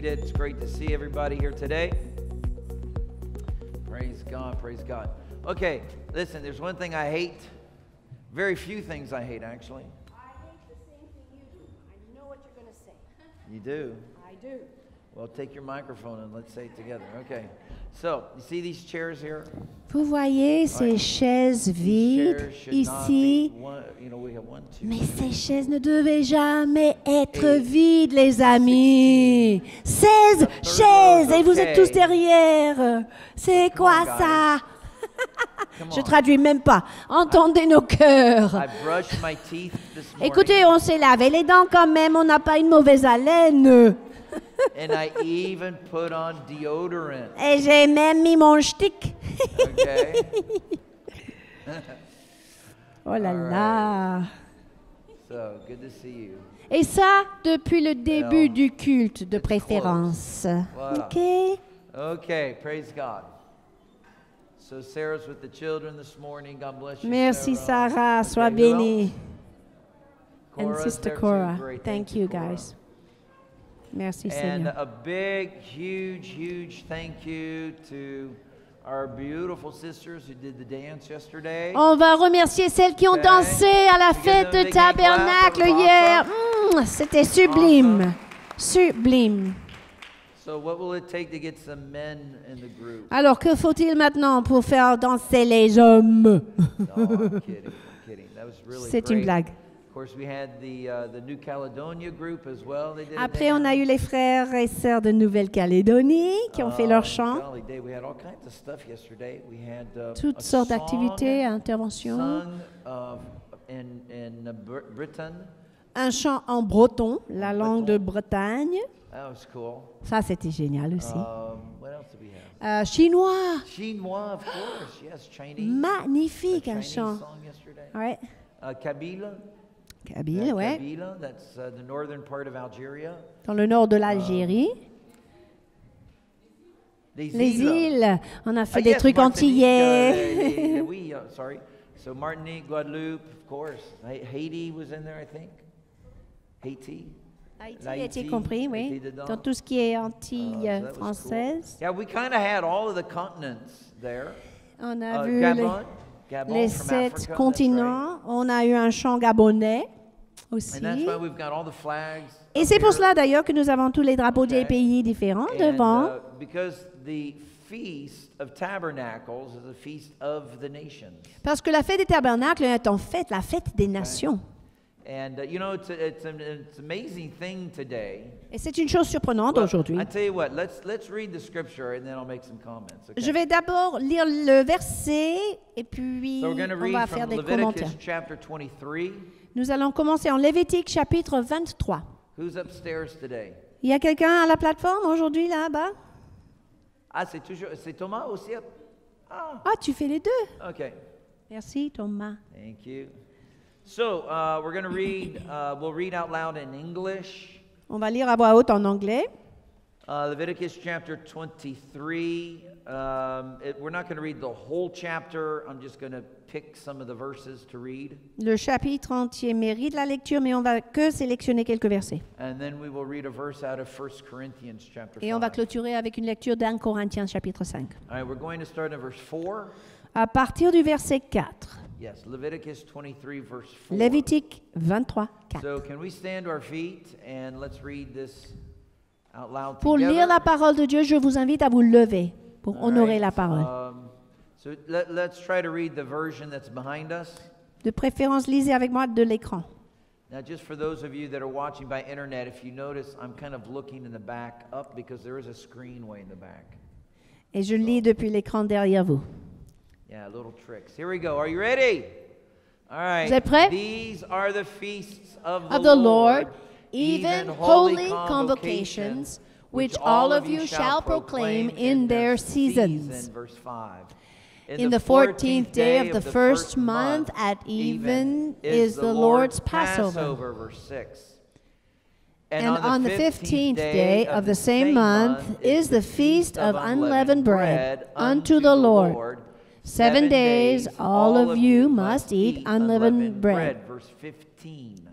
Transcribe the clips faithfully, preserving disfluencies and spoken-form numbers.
seated. It's great to see everybody here today. Praise God, praise God. Okay, listen, there's one thing I hate. Very few things I hate, actually. I hate the same thing you do. I know what you're going to say. You do? I do. Well, take your microphone and let's say it together. Okay. So, you see these chairs here? Vous voyez ces chaises vides ici, mais ces chaises ne devaient jamais être vides, les amis. seize chaises et vous êtes tous derrière. C'est quoi ça? Je traduis même pas. Entendez nos cœurs. Écoutez, on s'est lavé les dents quand même. On n'a pas une mauvaise haleine. And I even put on deodorant. Et j'ai même mis mon shtick. Okay. Oh là là. So, good to see you. Et ça depuis le début well, du culte de préférence. Wow. Okay. Okay, praise God. So Sarah's with the children this morning. God bless you. Merci Sarah, Sarah. sois okay, bénie. Cora, and Sister Cora, thank, thank you Cora. guys. Merci Seigneur. And a big, huge, huge thank you to our beautiful sisters who did the dance yesterday. On va remercier celles qui ont okay. dansé à la fête de tabernacle hier. Mmh, c'était sublime, awesome. sublime. So what will it take to get some men in the group? Alors que faut-il maintenant pour faire danser les hommes? No, really C'est une blague. Après, on a eu les frères et sœurs de Nouvelle-Calédonie qui ont fait leur chant. Toutes sortes d'activités, interventions. Un chant en breton, la langue de Bretagne. Ça, c'était génial aussi. Euh, chinois. Chinois, magnifique un chant. Ouais. Kabyle. Kabyle, ouais. Kabyle, that's uh, the northern part of Algeria. Dans le nord de l'Algérie. Uh, les îles. On a fait uh, des yes, trucs antillais. Uh, oui, uh, sorry. So Martinique, Guadeloupe, of course. Haiti was in there, I think. Haiti. Haïti a été compris, oui, dans tout ce qui est Antilles uh, françaises. Cool. Yeah, we kind of had all of the continents there. On a uh, vu Gabon. Les... Gabon, les sept Africa, continents, right. on a eu un chant gabonais aussi. Et c'est pour cela d'ailleurs que nous avons tous les drapeaux okay. des pays différents and, devant. Uh, Parce que la fête des tabernacles est en fait la fête des nations. And, uh, you know, it's a, it's a, it's an amazing thing today. Et c'est une chose surprenante well, aujourd'hui. Okay? Je vais d'abord lire le verset et puis so on va faire des Leviticus commentaires. twenty-three. Nous allons commencer en Lévitique chapitre vingt-trois. Who's upstairs today? Il y a quelqu'un à la plateforme aujourd'hui là-bas? Ah, c'est toujours, c'est Thomas aussi. Ah. ah, tu fais les deux. Okay. Merci Thomas. Thank you. So, uh, we're going to read, uh, we'll read out loud in English. On va lire à voix haute en anglais. Uh, Leviticus chapter twenty-three. Um, it, we're not going to read the whole chapter. I'm just going to pick some of the verses to read. Le chapitre entier mérite la lecture, mais on va que sélectionner quelques versets. And then we will read a verse out of First Corinthians chapter five. Et on va clôturer avec une lecture d'un Corinthiens chapitre cinq. All right, we're going to start in verse four. À partir du verset quatre. Yes, Leviticus twenty-three, verse four. Lévitique vingt-trois, quatre. So can we stand to our feet and let's read this out loud together. Pour lire la parole de Dieu, je vous invite à vous lever pour All honorer right. la parole. Um, so let, let's try to read the version that's behind us. De préférence, lisez avec moi de l'écran. Now, just for those of you that are watching by internet, if you notice, I'm kind of looking in the back up because there is a screen way in the back. Et je so. lis depuis l'écran derrière vous. Yeah, little tricks. Here we go. Are you ready? All right. Vous êtes prêts? These are the feasts of the, of the Lord, Lord, even holy convocations, which all of you shall proclaim in their seasons. Verse five. In, in the fourteenth day of the first month at even is the Lord's Passover. Verse six. And, and on the fifteenth day of the same month is the feast of unleavened bread unto the Lord. Seven days, all of you must eat unleavened bread.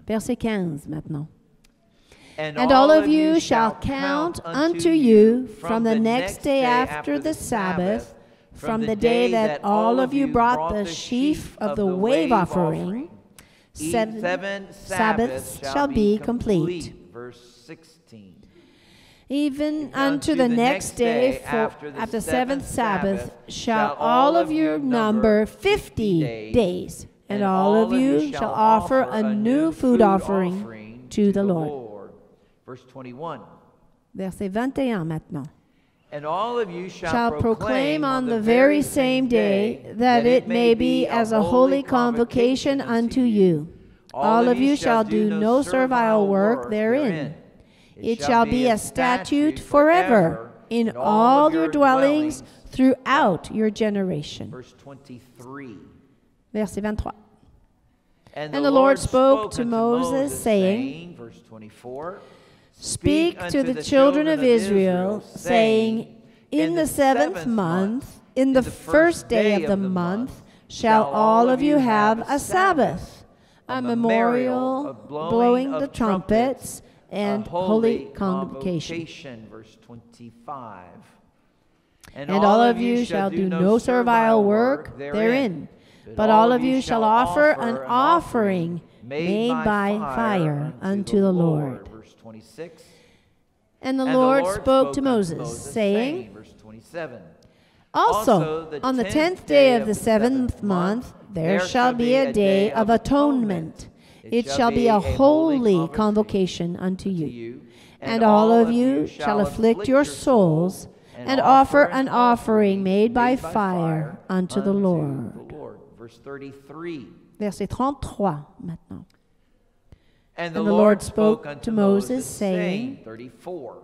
Verset quinze maintenant. And, and all of you shall count unto you from the next day after the Sabbath, from the day that all of you brought the sheaf of the wave offering, seven Sabbaths shall be complete. Verse sixteen. Even unto the next day after the seventh Sabbath shall all of you number fifty days, and all of you shall offer a new food offering to the Lord. Verse twenty-one. Verset vingt et un maintenant. And all of you shall, shall proclaim on the very same day, that it may be as a holy convocation unto you. All of you shall do no servile work therein. It shall be a statute forever in all your dwellings throughout your generation. Verse twenty-three. Verset vingt-trois. And the Lord spoke to Moses, saying, verse twenty-four, Speak to the children of Israel, saying, In the seventh month, in the first day of the month, shall all of you have a Sabbath, a memorial of blowing the trumpets, and holy convocation. Verse twenty-five. And all of you shall do no servile work therein, but all of you shall offer an offering made by fire unto the Lord. Verse twenty-six. And the Lord spoke to Moses, saying, verse twenty-seven, Also on the tenth day of the seventh month there shall be a day of atonement. It shall be a holy convocation unto you. And all of you shall afflict your souls, and offer an offering made by fire unto the Lord. Verse thirty-three. Verset trente-trois maintenant. And the Lord spoke to Moses, saying, thirty-four.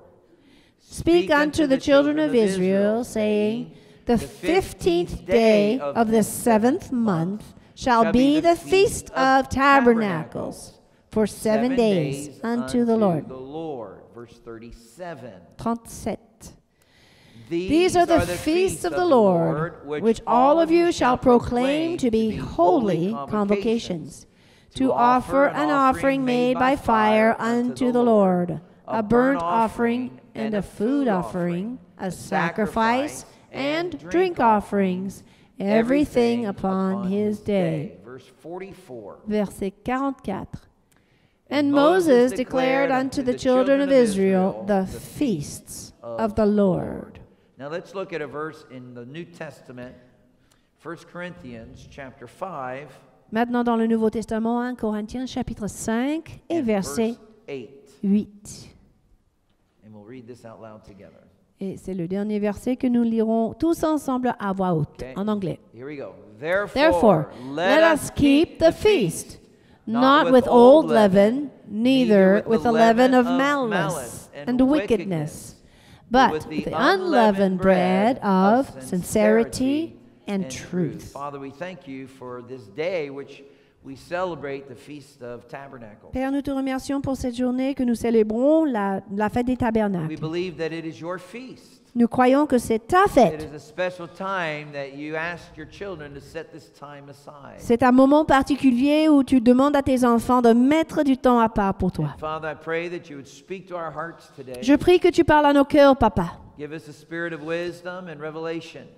Speak unto the children of Israel, saying, The fifteenth day of the seventh month shall be the feast of tabernacles for seven days unto the Lord. Verse thirty-seven. These are the feasts of the Lord, which all of you shall proclaim to be holy convocations, to offer an offering made by fire unto the Lord, a burnt offering and a food offering, a sacrifice and drink offerings, everything upon his day. Verse forty-four. Verset forty-four. And Moses declared unto the children of Israel the feasts of the Lord. Now let's look at a verse in the New Testament, First Corinthians chapter five. Maintenant dans le Nouveau Testament, Premier Corinthiens chapitre cinq et verset huit. And we'll read this out loud together. Et c'est le dernier verset que nous lirons tous ensemble à voix haute, okay, en anglais. Here we go. Therefore, let us keep the feast, not with old leaven, neither with the leaven of malice and wickedness, but with the unleavened bread of sincerity and truth. Father, we thank you for this day, which we celebrate the feast of tabernacles. Père, nous te remercions pour cette journée que nous célébrons la, la fête des tabernacles. We believe that it is your feast. Nous croyons que c'est ta fête. C'est un moment particulier où tu demandes à tes enfants de mettre du temps à part pour toi. Je prie que tu parles à nos cœurs, Papa.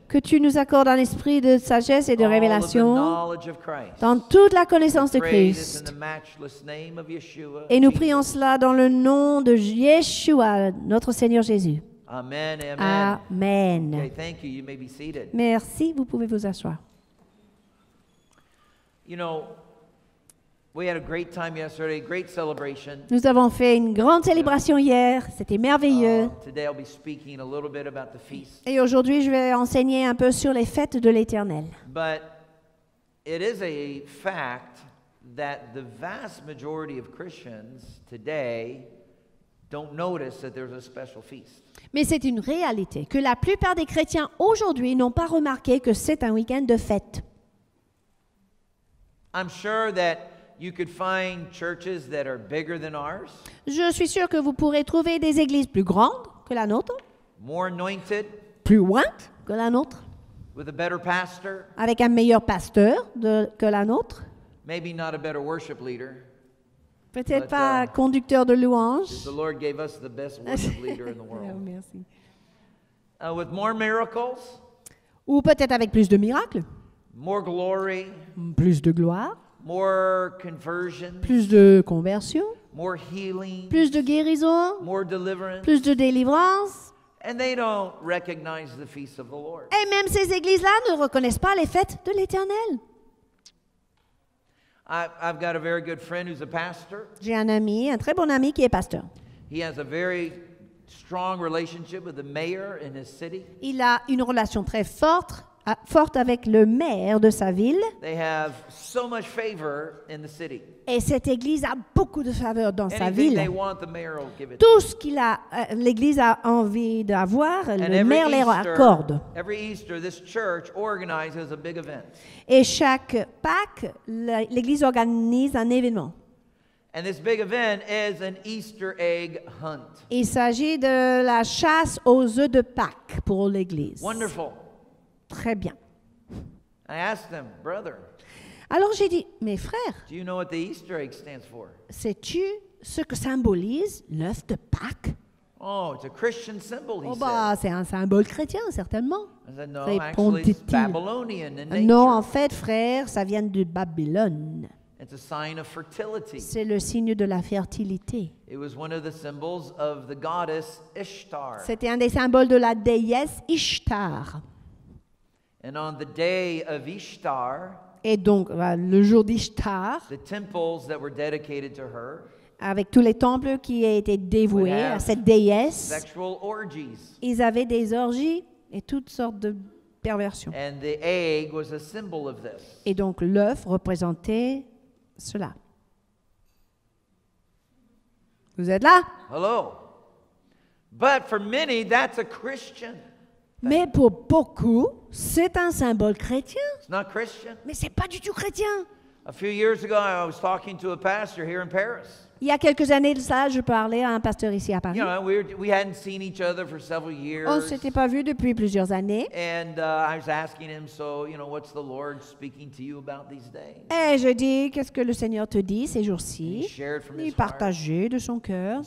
Que tu nous accordes un esprit de sagesse et de révélation dans toute la connaissance de Christ. Et nous prions cela dans le nom de Yeshua, notre Seigneur Jésus. Amen, amen. Amen. Okay, thank you. You may be seated. Merci, vous pouvez vous asseoir. You know, we had a great time yesterday, great celebration. Nous avons fait une grande célébration hier, c'était merveilleux. Uh, today I'll be speaking a little bit about the feast. Et aujourd'hui, je vais enseigner un peu sur les fêtes de l'Éternel. But it is a fact that the vast majority of Christians today don't notice that there's a special feast. Mais c'est une réalité que la plupart des chrétiens aujourd'hui n'ont pas remarqué que c'est un week-end de fête. Je suis sûr que vous pourrez trouver des églises plus grandes que la nôtre, plus ointes que la nôtre, avec un meilleur pasteur de, que la nôtre, Peut-être pas conducteur de louanges. The Lord gave us the best worship leader in the world. Merci. Uh, with more miracles. Ou peut-être avec plus de miracles. More glory. Plus de gloire. More conversion. Plus de conversion. More healing. Plus de guérison. More deliverance. Plus de délivrance. And they don't recognize the feasts of the Lord. Et même ces églises-là ne reconnaissent pas les fêtes de l'Éternel. I've got a very good friend who's a pastor. J'ai un ami, un très bon ami qui est pasteur. He has a very strong relationship with the mayor in his city. Il a une relation très forte, forte avec le maire de sa ville. They have so much favor in the city. Et cette église a beaucoup de faveur dans sa ville. Tout ce qu'il a, l'église a envie d'avoir, le maire leur accorde. Et chaque Pâques, l'église organise un événement. Il s'agit de la chasse aux œufs de Pâques pour l'église. Très bien. Alors j'ai dit, mes frères, you know sais-tu ce que symbolise l'œuf de Pâques? Oh, oh bah, c'est un symbole chrétien, certainement. Said, no, actually, non, en fait, frère, ça vient de Babylone. C'est le signe de la fertilité. C'était un des symboles de la déesse Ishtar. And on the day of Ishtar, et donc, le jour d'Ishtar, avec tous les temples qui étaient dévoués à cette déesse, ils avaient des orgies et toutes sortes de perversions. Et donc, l'œuf représentait cela. Vous êtes là? Hello. But for many, that's a Christian. Mais pour beaucoup, c'est un symbole chrétien. Mais ce n'est pas du tout chrétien. Il y a quelques années de ça, je parlais à un pasteur ici à Paris. On ne s'était pas vus depuis plusieurs années. Et je dis, qu'est-ce que le Seigneur te dit ces jours-ci? Il partageait de son cœur.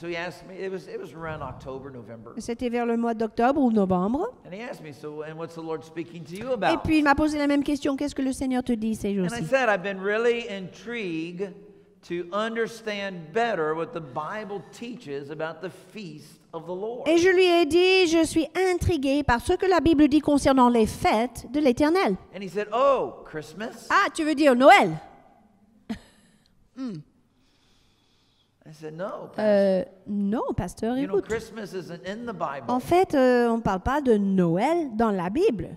C'était vers le mois d'octobre ou novembre. Et puis il m'a posé la même question, qu'est-ce que le Seigneur te dit ces jours-ci? To understand better what the Bible teaches about the feast of the Lord. Et je lui ai dit, je suis intrigué par ce que la Bible dit concernant les fêtes de l'Éternel. And he said, "Oh, Christmas." Ah, tu veux dire Noël? mm. I said, "No, Pastor." Euh, non, pasteur, écoute. You know, Christmas isn't in the Bible. En fait, euh, on ne parle pas de Noël dans la Bible.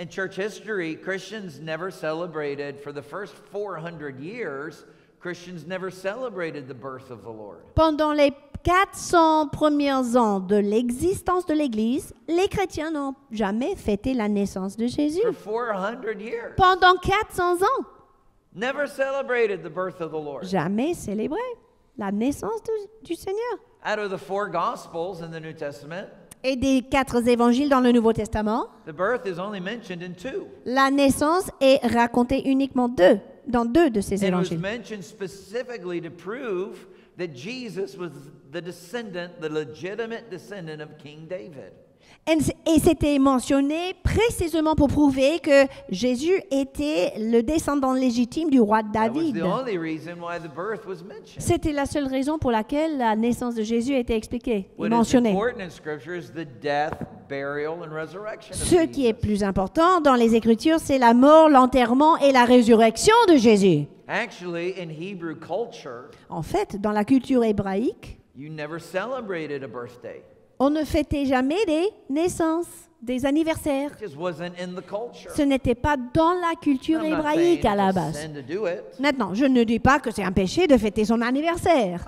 In church history, Christians never celebrated for the first four hundred years. Christians never celebrated the birth of the Lord. Pendant les quatre cents premiers ans de l'existence de l'Église, les chrétiens n'ont jamais fêté la naissance de Jésus. For four hundred years. Pendant quatre cents ans. Never celebrated the birth of the Lord. Jamais célébré la naissance de, du Seigneur. Out of the four Gospels in the New Testament. Et des quatre évangiles dans le Nouveau Testament, la naissance est racontée uniquement deux, dans deux de ces évangiles. Et c'était mentionné précisément pour prouver que Jésus était le descendant légitime du roi David. C'était la seule raison pour laquelle la naissance de Jésus était expliquée et mentionnée. Ce qui est plus important dans les Écritures, c'est la mort, l'enterrement et la résurrection de Jésus. En fait, dans la culture hébraïque, vous n'avez jamais célébré un birthday. On ne fêtait jamais des naissances, des anniversaires. Ce n'était pas dans la culture hébraïque à la base. Maintenant, je ne dis pas que c'est un péché de fêter son anniversaire.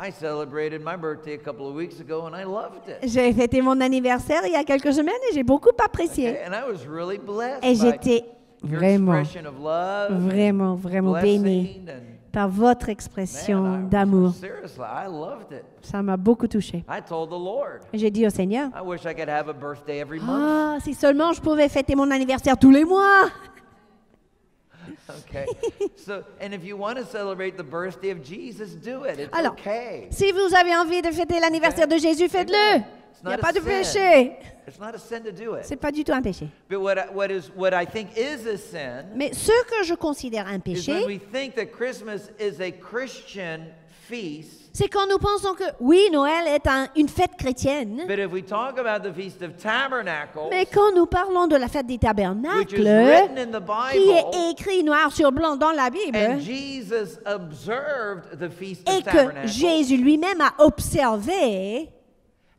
J'ai fêté mon anniversaire il y a quelques semaines et j'ai beaucoup apprécié. Et j'étais vraiment, vraiment, vraiment bénie par votre expression d'amour. Ça m'a beaucoup touché. J'ai dit au Seigneur, ah, si seulement je pouvais fêter mon anniversaire tous les mois. Alors, si vous avez envie de fêter l'anniversaire de Jésus, faites-le. Il n'y a pas de péché. Ce n'est pas du tout un péché. Mais ce que je considère un péché, c'est quand nous pensons que, oui, Noël est un, une fête chrétienne, mais quand nous parlons de la fête des tabernacles, qui est écrite noir sur blanc dans la Bible, et que Jésus lui-même a observé,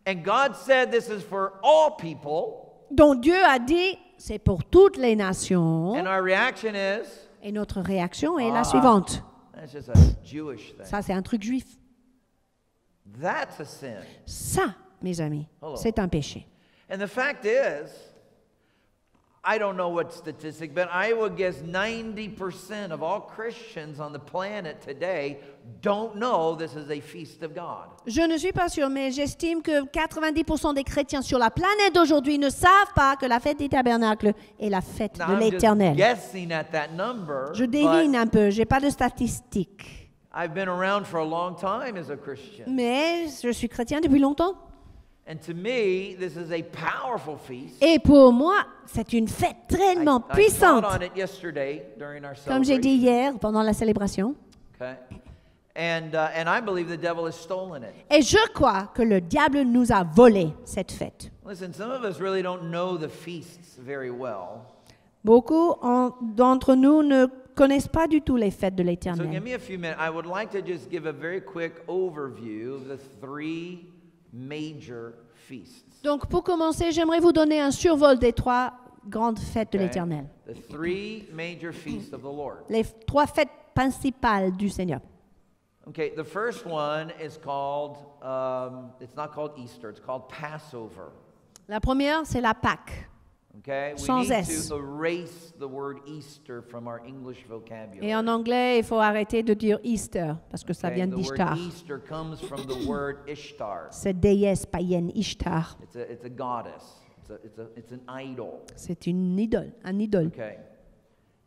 and God said this is for all people. Donc Dieu a dit c'est pour toutes les nations. And our reaction is, et notre réaction est ah, la suivante. That's just a Jewish thing. Ça c'est un truc juif. That's a sin. Ça, mes amis, c'est un péché. And the fact is, I don't know what statistic, but I would guess ninety percent of all Christians on the planet today don't know this is a feast of God. Je ne suis pas sûr, mais j'estime que quatre-vingt-dix pour cent des chrétiens sur la planète d'aujourd'hui ne savent pas que la fête des tabernacles est la fête Now de l'Éternel. Je devine un peu, j'ai pas de statistiques. I've been around for a long time as a Christian. Mais je suis chrétien depuis longtemps. And to me, this is a powerful feast. Et pour moi, c'est une fête tellement I, puissante. Comme j'ai dit hier pendant la célébration. Okay. And, uh, and I believe the devil has stolen it. Et je crois que le diable nous a volé cette fête. Listen, some of us really don't know the feasts very well. Beaucoup d'entre nous ne connaissent pas du tout les fêtes de l'Éternel. So give me a few minutes. I would like to just give a very quick overview of the three major feasts. Donc, pour commencer, j'aimerais vous donner un survol des trois grandes fêtes okay. de l'Éternel. Les trois fêtes principales du Seigneur. Okay, the first one is called, um, it's not called Easter, it's called Passover. La première, c'est la Pâque. Okay, we Sans need S. to erase the word Easter from our English vocabulary. Et en anglais, il faut arrêter de dire Easter parce que okay, ça vient d'Ishtar. C'est déesse païenne Ishtar. It's a, it's a goddess. It's a, it's a, it's an idol. C'est une idole, un idole. Okay.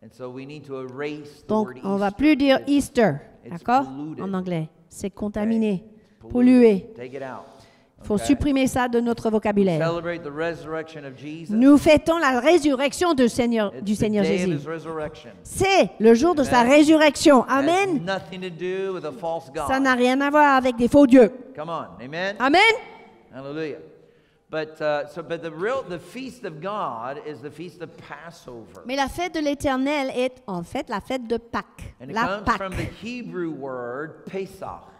And so we need to erase the Donc, word on ne va plus dire Easter, d'accord? En anglais, c'est contaminé, okay. pollué. Take it out. Il faut okay. supprimer ça de notre vocabulaire. Nous fêtons la résurrection du Seigneur, du Seigneur Jésus. C'est le jour de Amen. sa résurrection. Amen. Ça n'a rien à voir avec des faux dieux. Amen. Amen. Alléluia. Mais la fête de l'Éternel est en fait la fête de Pâques, la Pâque.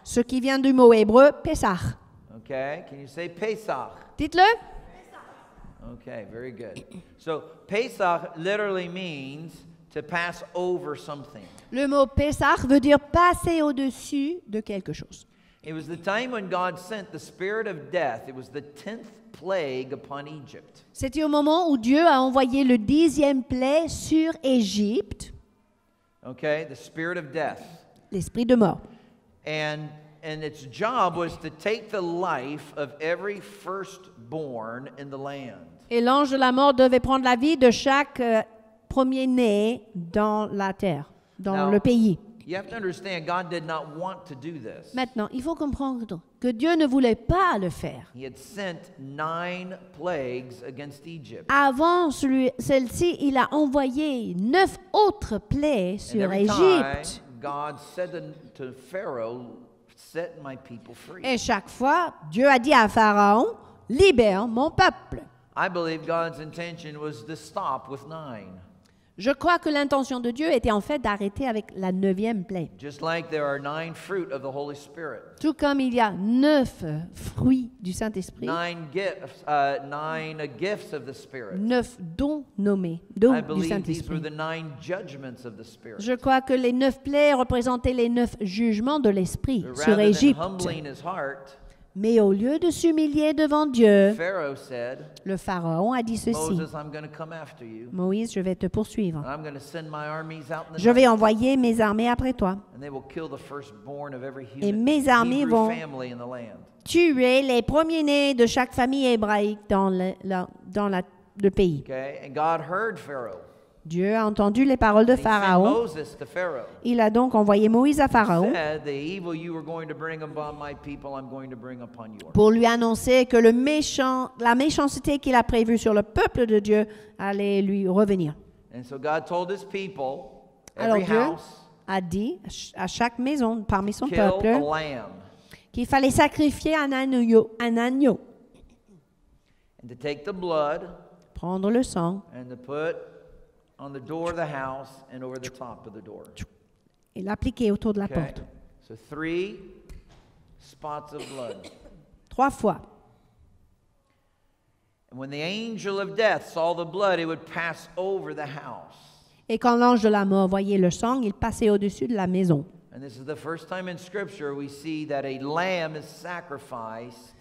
Ce qui vient du mot hébreu Pesach. Okay, can you say Pesach? Dites-le. Okay, very good. So Pesach literally means to pass over something. Le mot Pesach veut dire passer au-dessus de quelque chose. It was the time when God sent the spirit of death. It was the tenth plague upon Egypt. C'était au moment où Dieu a envoyé le dixième plaie sur Égypte. Okay, the spirit of death. L'esprit de mort. And And its job was to take the life of every firstborn in the land. Et l'ange de la mort devait prendre la vie de chaque euh, premier-né dans la terre, dans Now, le pays. You have to understand, God did not want to do this. Maintenant, il faut comprendre que Dieu ne voulait pas le faire. He had sent nine plagues against Egypt. Avant celle-ci, il a envoyé neuf autres plaies sur Égypte. God said to Pharaoh, Set my people free. Et chaque fois, Dieu a dit à Pharaon, libère mon peuple. I believe God's intention was to stop with nine. Je crois que l'intention de Dieu était en fait d'arrêter avec la neuvième plaie. Just like there are nine fruit of the Holy Spirit. Tout comme il y a neuf fruits du Saint-Esprit. Nine gifts, uh, nine gifts of the Spirit. Neuf dons nommés, dons I believe du Saint-Esprit. These were the nine judgments of the Spirit. Je crois que les neuf plaies représentaient les neuf jugements de l'Esprit sur Égypte. Mais au lieu de s'humilier devant Dieu, said, le Pharaon a dit ceci, « Moïse, je vais te poursuivre. Je vais envoyer mes armées après toi. Et mes armées vont tuer les premiers-nés de chaque famille hébraïque dans le, la, dans la, le pays. Okay. » Dieu a entendu les paroles de Pharaon. Il a donc envoyé Moïse à Pharaon pour lui annoncer que le méchant, la méchanceté qu'il a prévue sur le peuple de Dieu allait lui revenir. Alors Dieu a dit à chaque maison parmi son peuple qu'il fallait sacrifier un agneau, un agneau, prendre le sang on the door of the house and over the top of the door. Et l'appliquer autour de la okay. porte. So three spots of blood. Trois fois. And when the angel of death saw the blood, it would pass over the house. Et quand l'ange de la mort voyait le sang, il passait au-dessus de la maison. And this is the first time in Scripture we see that a lamb is sacrificed.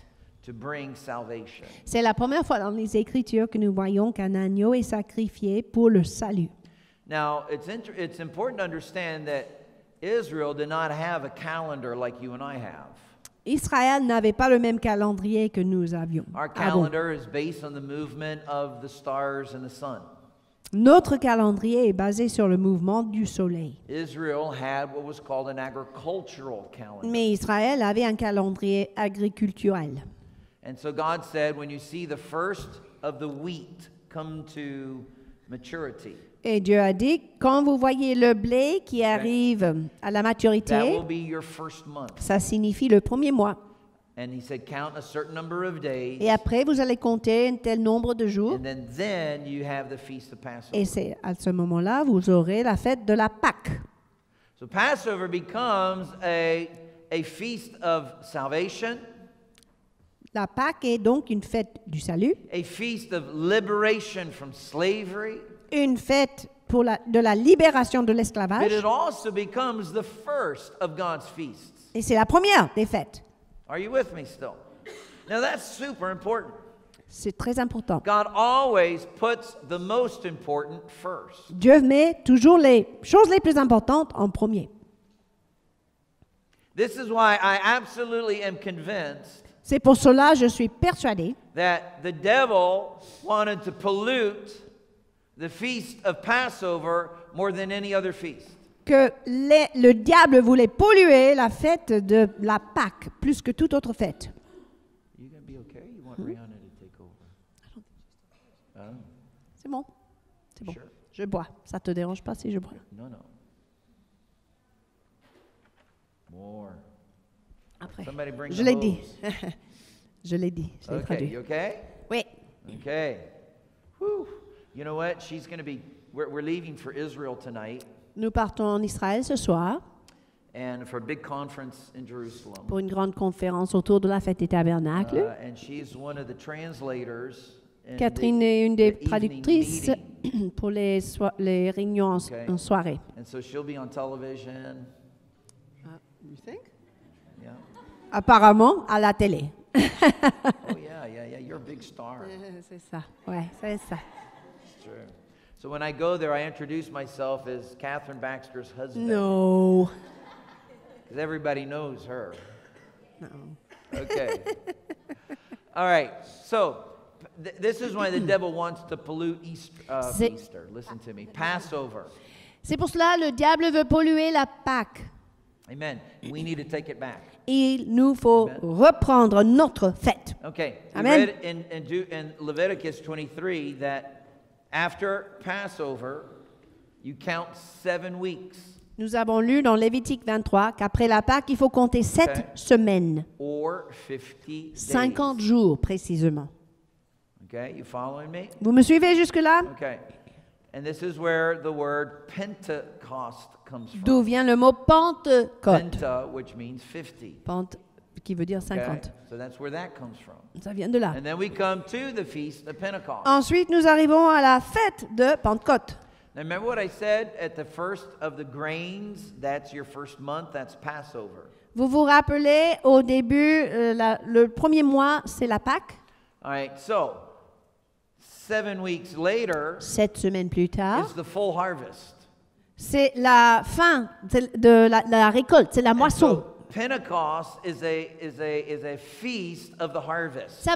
C'est la première fois dans les Écritures que nous voyons qu'un agneau est sacrifié pour le salut. Now, it's inter- it's important to understand that Israel did not have a calendar like you and I have. Israël n'avait pas le même calendrier que nous avions. Our calendar is based on the movement of the stars and the sun. Notre calendrier est basé sur le mouvement du soleil. Mais Israël avait un calendrier agriculturel. And so God said, when you see the first of the wheat come to maturity, et Dieu a dit, quand vous voyez le blé qui arrive à la maturité, that will be your first month. Ça signifie le premier mois. And he said, count a certain number of days. Et après, vous allez compter un tel nombre de jours. And then, then you have the feast of Passover. Et c'est à ce moment-là, vous aurez la fête de la Pâque. So Passover becomes a a feast of salvation. La Pâque est donc une fête du salut, a feast of liberation from slavery, une fête pour la, de la libération de l'esclavage, but it also becomes the first of God's feasts. Et c'est la première des fêtes. Are you with me still? Now that's super important. C'est très important. God always puts the most important first. Dieu met toujours les choses les plus importantes en premier. This is why I absolutely am convinced. C'est pour cela que je suis persuadé que les, le diable voulait polluer la fête de la Pâque plus que toute autre fête. Okay? Hmm? Oh. C'est bon, c'est bon. Sure. Je bois. Ça te dérange pas si je bois? Non, non. More. Après. Je l'ai dit. Je l'ai dit. Je l'ai traduit. Okay. Oui. Okay. Whew. You know what? She's going to be. We're, we're leaving for Israel tonight. Nous partons en Israël ce soir. And for a big conference in Jerusalem. Pour une grande conférence autour de la fête des tabernacles. Uh, and she's one of the translators. Catherine est une des traductrices pour les, so les réunions en, okay. en soirée. And so she'll be on television. Uh, you think? Yeah. Apparemment à la télé. Oh yeah, yeah, yeah, you're a big star. C'est ça. Ouais, c'est ça. Sure. So when I go there, I introduce myself as Catherine Baxter's husband. No. Because everybody knows her. No. Okay. All right. So th this is why the devil wants to pollute Easter. Uh, Easter. Listen to me. Passover. C'est pour cela le diable veut polluer la Pâque. Amen. We need to take it back. Il nous faut Amen. Reprendre notre fête. Okay. Amen. We read in, in, in Leviticus twenty-three that after Passover, you count seven weeks. Nous avons lu dans Lévitique vingt-trois qu'après la Pâque, il faut compter sept okay. semaines. Or fifty days. cinquante jours précisément. Okay. You following me? Vous me suivez jusque-là? Okay. And this is where the word Pentecost comes from. D'où vient le mot Pentecôte? Penta, which means fifty. Pente, qui veut dire cinquante. Okay. So that's where that comes from. Ça vient de là. And then we come to the feast of Pentecost. Ensuite, nous arrivons à la fête de Pentecôte. Now remember what I said at the first of the grains, that's your first month, that's Passover. Vous vous rappelez au début euh, la, le premier mois, c'est la Pâque. All right, so Seven weeks later, sept semaines plus tard, c'est la fin de, de la, la récolte, c'est la moisson. Ça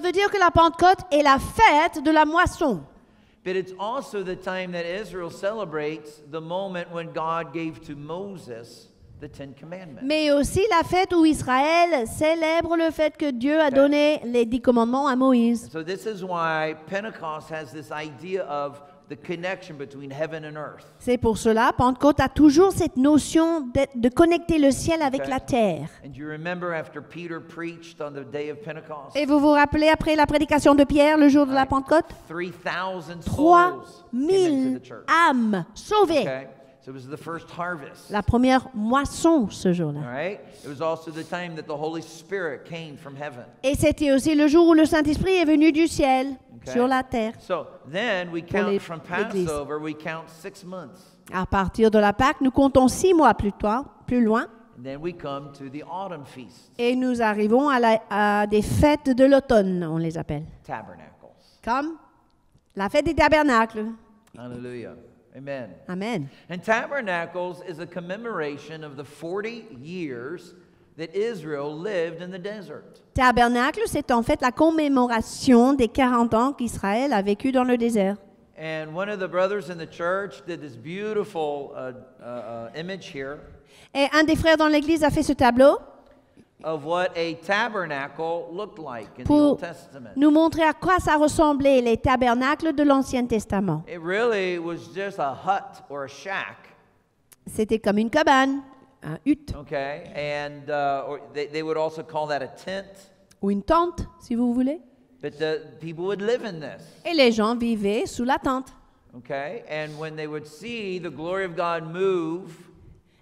veut dire que la Pentecôte est la fête de la moisson. But it's also the time that Israel celebrates the moment when God gave to Moses the Ten Commandments. Mais aussi la fête où Israël célèbre le fait que Dieu a donné les dix commandements à Moïse. So this is why Pentecost has this idea of the connection between heaven and earth. C'est pour cela, Pentecôte a toujours cette notion de, de connecter le ciel avec okay. la terre. And you remember after Peter preached on the day of Pentecost. Et vous vous rappelez après la prédication de Pierre le jour de la Pentecôte? trois mille âmes sauvées. Okay. So it was the first harvest. La première moisson ce jour-là. Right? It was also the time that the Holy Spirit came from heaven. Et c'était aussi le jour où le Saint-Esprit est venu du ciel okay. sur la terre. So then we count from Passover, we count six months. À partir de la Pâque, nous comptons six mois plus tard, plus loin. And then we come to the autumn feasts. Et nous arrivons à, la, à des fêtes de l'automne, on les appelle. Tabernacles. Comme la fête des tabernacles. Hallelujah. Amen. Amen. And Tabernacles is a commemoration of the forty years that Israel lived in the desert. Tabernacles, c'est en fait la commémoration des quarante ans qu'Israël a vécu dans le désert. And one of the brothers in the church did this beautiful uh, uh, image here. Et un des frères dans l'église a fait ce tableau. Of what a tabernacle looked like in the Old Testament. Pour nous montrer à quoi ça ressemblait les tabernacles de l'Ancien Testament. It really was just a hut or a shack. C'était comme une cabane, un hutte. Okay, and uh, or they, they would also call that a tent. Ou une tente, si vous voulez. But the people would live in this. Et les gens vivaient sous la tente. Okay, and when they would see the glory of God move.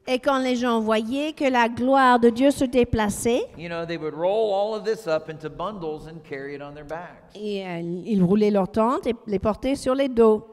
Et quand les gens voyaient que la gloire de Dieu se déplaçait, you know, they would roll all of this up into bundles and carry it on their backs. Et euh, ils roulaient leurs tentes et les portaient sur les dos.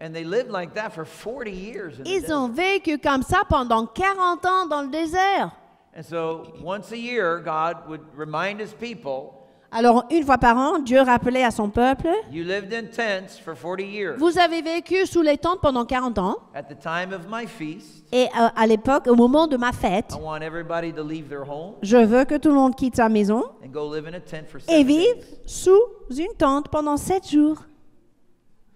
And they lived like that for forty years in the desert. Ils ont vécu comme ça pendant quarante ans dans le désert. And so, once a year, God would remind his people. Alors, une fois par an, Dieu rappelait à son peuple, you lived in tents for forty years. Vous avez vécu sous les tentes pendant quarante ans. At the time of my feast, et à, à l'époque, au moment de ma fête, I want everybody to leave their home, je veux que tout le monde quitte sa maison and go live in a tent for seven et vive days. Sous une tente pendant sept jours.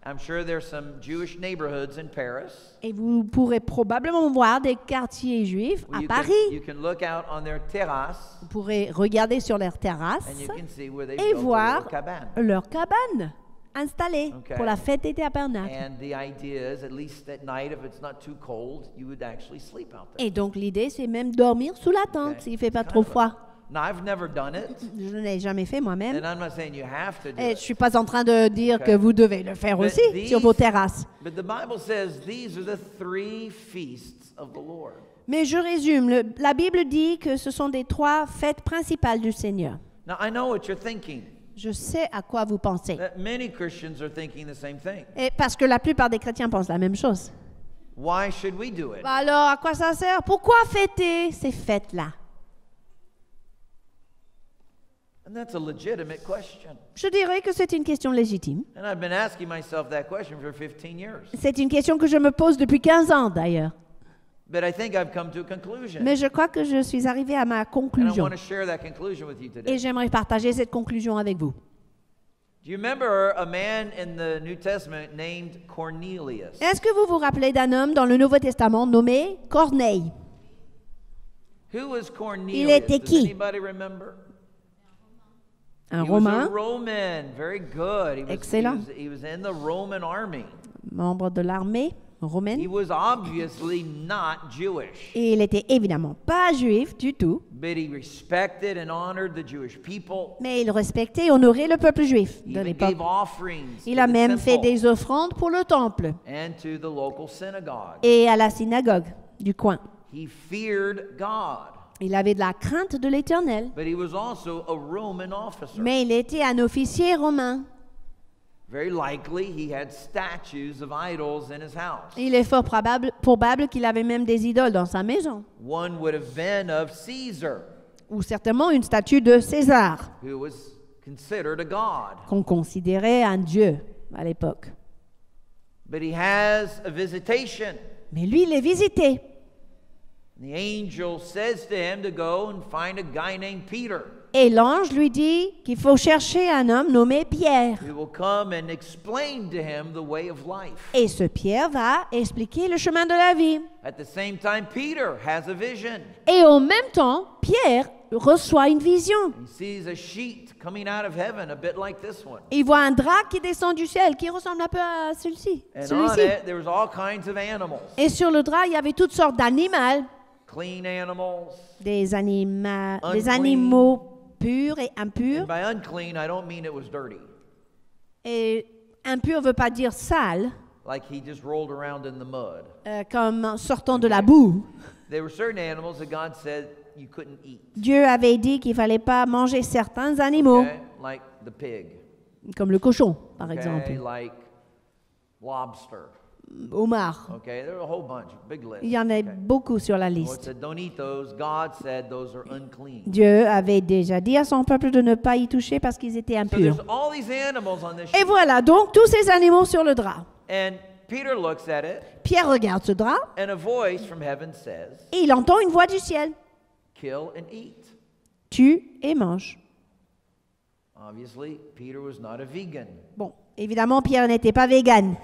I'm sure there's some Jewish neighborhoods in Paris. Et vous pourrez probablement voir des quartiers juifs à Paris. You can, you can look out on their terrace, vous pourrez regarder sur leurs terrasses et voir leurs cabanes installées okay. pour la fête des tabernacles. Et donc l'idée, c'est même dormir sous la tente okay. s'il ne fait pas trop froid. Now, I've never done it. Je n'ai jamais fait moi-même. Et je ne suis pas en train de dire okay. que vous devez le faire but aussi these, sur vos terrasses. But the Bible says these are the three feasts of the Lord. Mais je résume, le, la Bible dit que ce sont des trois fêtes principales du Seigneur. Now, I know what you're thinking. Je sais à quoi vous pensez. That many Christians are thinking the same thing. Et parce que la plupart des chrétiens pensent la même chose. Why should we do it? Bah alors, à quoi ça sert? Pourquoi fêter ces fêtes-là? And that's a legitimate question. Je dirais que c'est une question légitime. C'est une question que je me pose depuis quinze ans d'ailleurs. But I think I've come to a conclusion. Mais je crois que je suis arrivé à ma conclusion. And I want to share that conclusion with you today. Et j'aimerais partager cette conclusion avec vous. Est-ce que vous vous rappelez d'un homme dans le Nouveau Testament nommé Corneille? Who was Cornelius? Il était qui? Un Romain. Excellent. Membre de l'armée romaine. Et il n'était évidemment pas juif du tout. Mais il respectait et honorait le peuple juif de l'époque. Il a même fait des offrandes pour le temple et à la synagogue du coin. He feared God. Il avait de la crainte de l'Éternel. Mais il était un officier romain. Il est fort probable, probable qu'il avait même des idoles dans sa maison. Ou certainement une statue de César, qu'on considérait un dieu à l'époque. Mais lui, il est visité. Et l'ange lui dit qu'il faut chercher un homme nommé Pierre. Et ce Pierre va expliquer le chemin de la vie. Et en même temps, Pierre reçoit une vision. Il voit un drap qui descend du ciel, qui ressemble un peu à celui-ci. Celui-ci. Et sur le drap, il y avait toutes sortes d'animaux. Clean animals, des, anima unclean, des animaux purs et impurs. Et impur ne veut pas dire sale, like he just rolled around in the mud. Euh, comme sortant okay. de la boue. There were certain animals that God said you couldn't eat. Dieu avait dit qu'il ne fallait pas manger certains animaux, okay. like the pig. Comme le cochon, par okay. exemple. Like lobster. Omar. Okay, a whole bunch, big list. Il y en a okay. beaucoup sur la liste. Dieu avait déjà dit à son peuple de ne pas y toucher parce qu'ils étaient impurs. So Et voilà donc tous ces animaux sur le drap. And Peter looks at it, Pierre regarde ce drap. And a voice from heaven says, et il entend une voix du ciel. Kill and eat. Tue et mange. Obviously, Peter was not a vegan. Bon, évidemment, Pierre n'était pas vegan.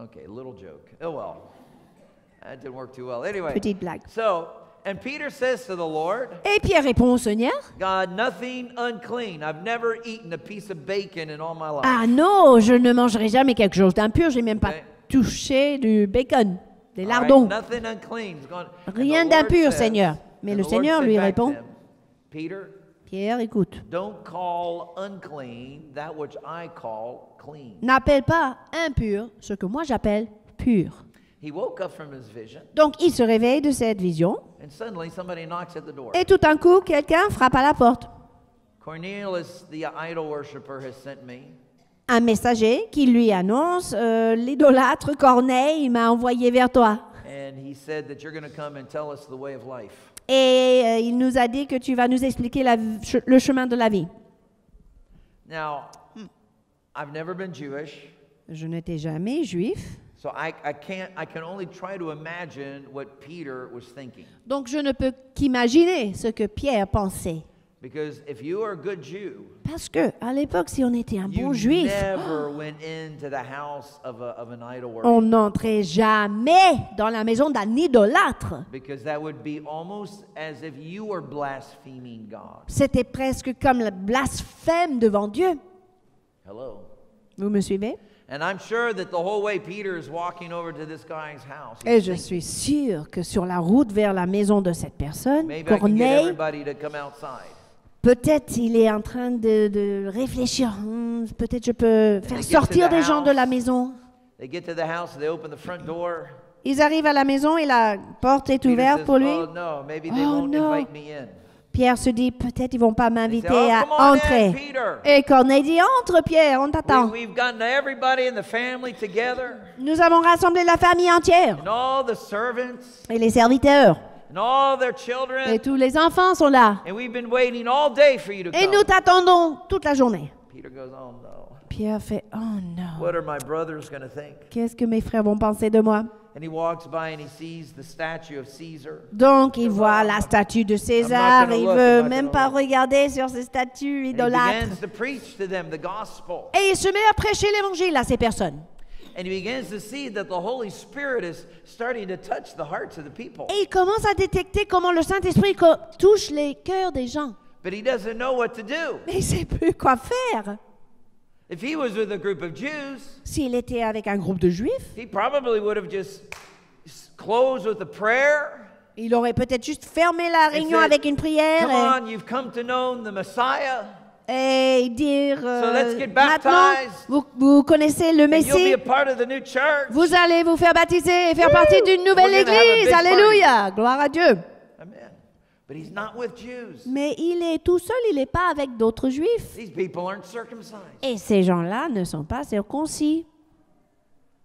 Okay, little joke. Oh well, that didn't work too well. Anyway, petite blague. So, and Peter says to the Lord. Et Pierre répond au Seigneur. God, nothing unclean. I've never eaten a piece of bacon in all my life. Ah non, je ne mangerai jamais quelque chose d'impur. J'ai même okay. pas touché du bacon, des lardons. Right, nothing unclean. Rien d'impur, Seigneur. Mais le Seigneur lui répond. Peter. Pierre, écoute. N'appelle pas impur ce que moi j'appelle pur. Donc il se réveille de cette vision. Et tout d'un coup, quelqu'un frappe à la porte. Un messager qui lui annonce euh, l'idolâtre Corneille m'a envoyé vers toi. Et euh, il nous a dit que tu vas nous expliquer la, le chemin de la vie. Now, hmm. I've never been Jewish, je n'étais jamais juif. Donc je ne peux qu'imaginer ce que Pierre pensait. Because if you are a good Jew, parce que à l'époque, si on était un bon juif, oh, on n'entrait jamais dans la maison d'un idolâtre. C'était presque comme le blasphème devant Dieu. Hello. Vous me suivez? Et je suis sûr que sur la route vers la maison de cette personne, Corneille, peut-être il est en train de, de réfléchir. Hmm, peut-être je peux faire sortir des gens de la maison. Ils arrivent à la maison et la porte est ouverte pour lui. Oh non. Pierre se dit, peut-être ils ne vont pas m'inviter à entrer. Et Corneille dit, entre Pierre, on t'attend. Nous avons rassemblé la famille entière. Et les serviteurs. Et tous les enfants sont là. Et nous t'attendons toute la journée. Pierre fait, oh non. Qu'est-ce que mes frères vont penser de moi? Donc il voit la statue de César, il ne veut même pas regarder sur ces statues idolâtres. Et il se met à prêcher l'évangile à ces personnes. Et il commence à détecter comment le Saint-Esprit touche les cœurs des gens. Mais il ne sait plus quoi faire. If he was with a group of Jews, s'il était avec un groupe de Juifs, he probably would have just closed with a prayer. Il aurait peut-être juste fermé la réunion said, avec une prière. Come on, you've come to know the Messiah. Et dire euh, so let's get baptized, maintenant vous, vous connaissez le Messie. And you'll be a part of the new church. Vous allez vous faire baptiser et faire Woo! Partie d'une nouvelle We're église. Alléluia, party. Gloire à Dieu. Amen. But he's not with Jews. Mais il est tout seul, il n'est pas avec d'autres juifs. These people aren't circumcised. Et ces gens-là ne sont pas circoncis.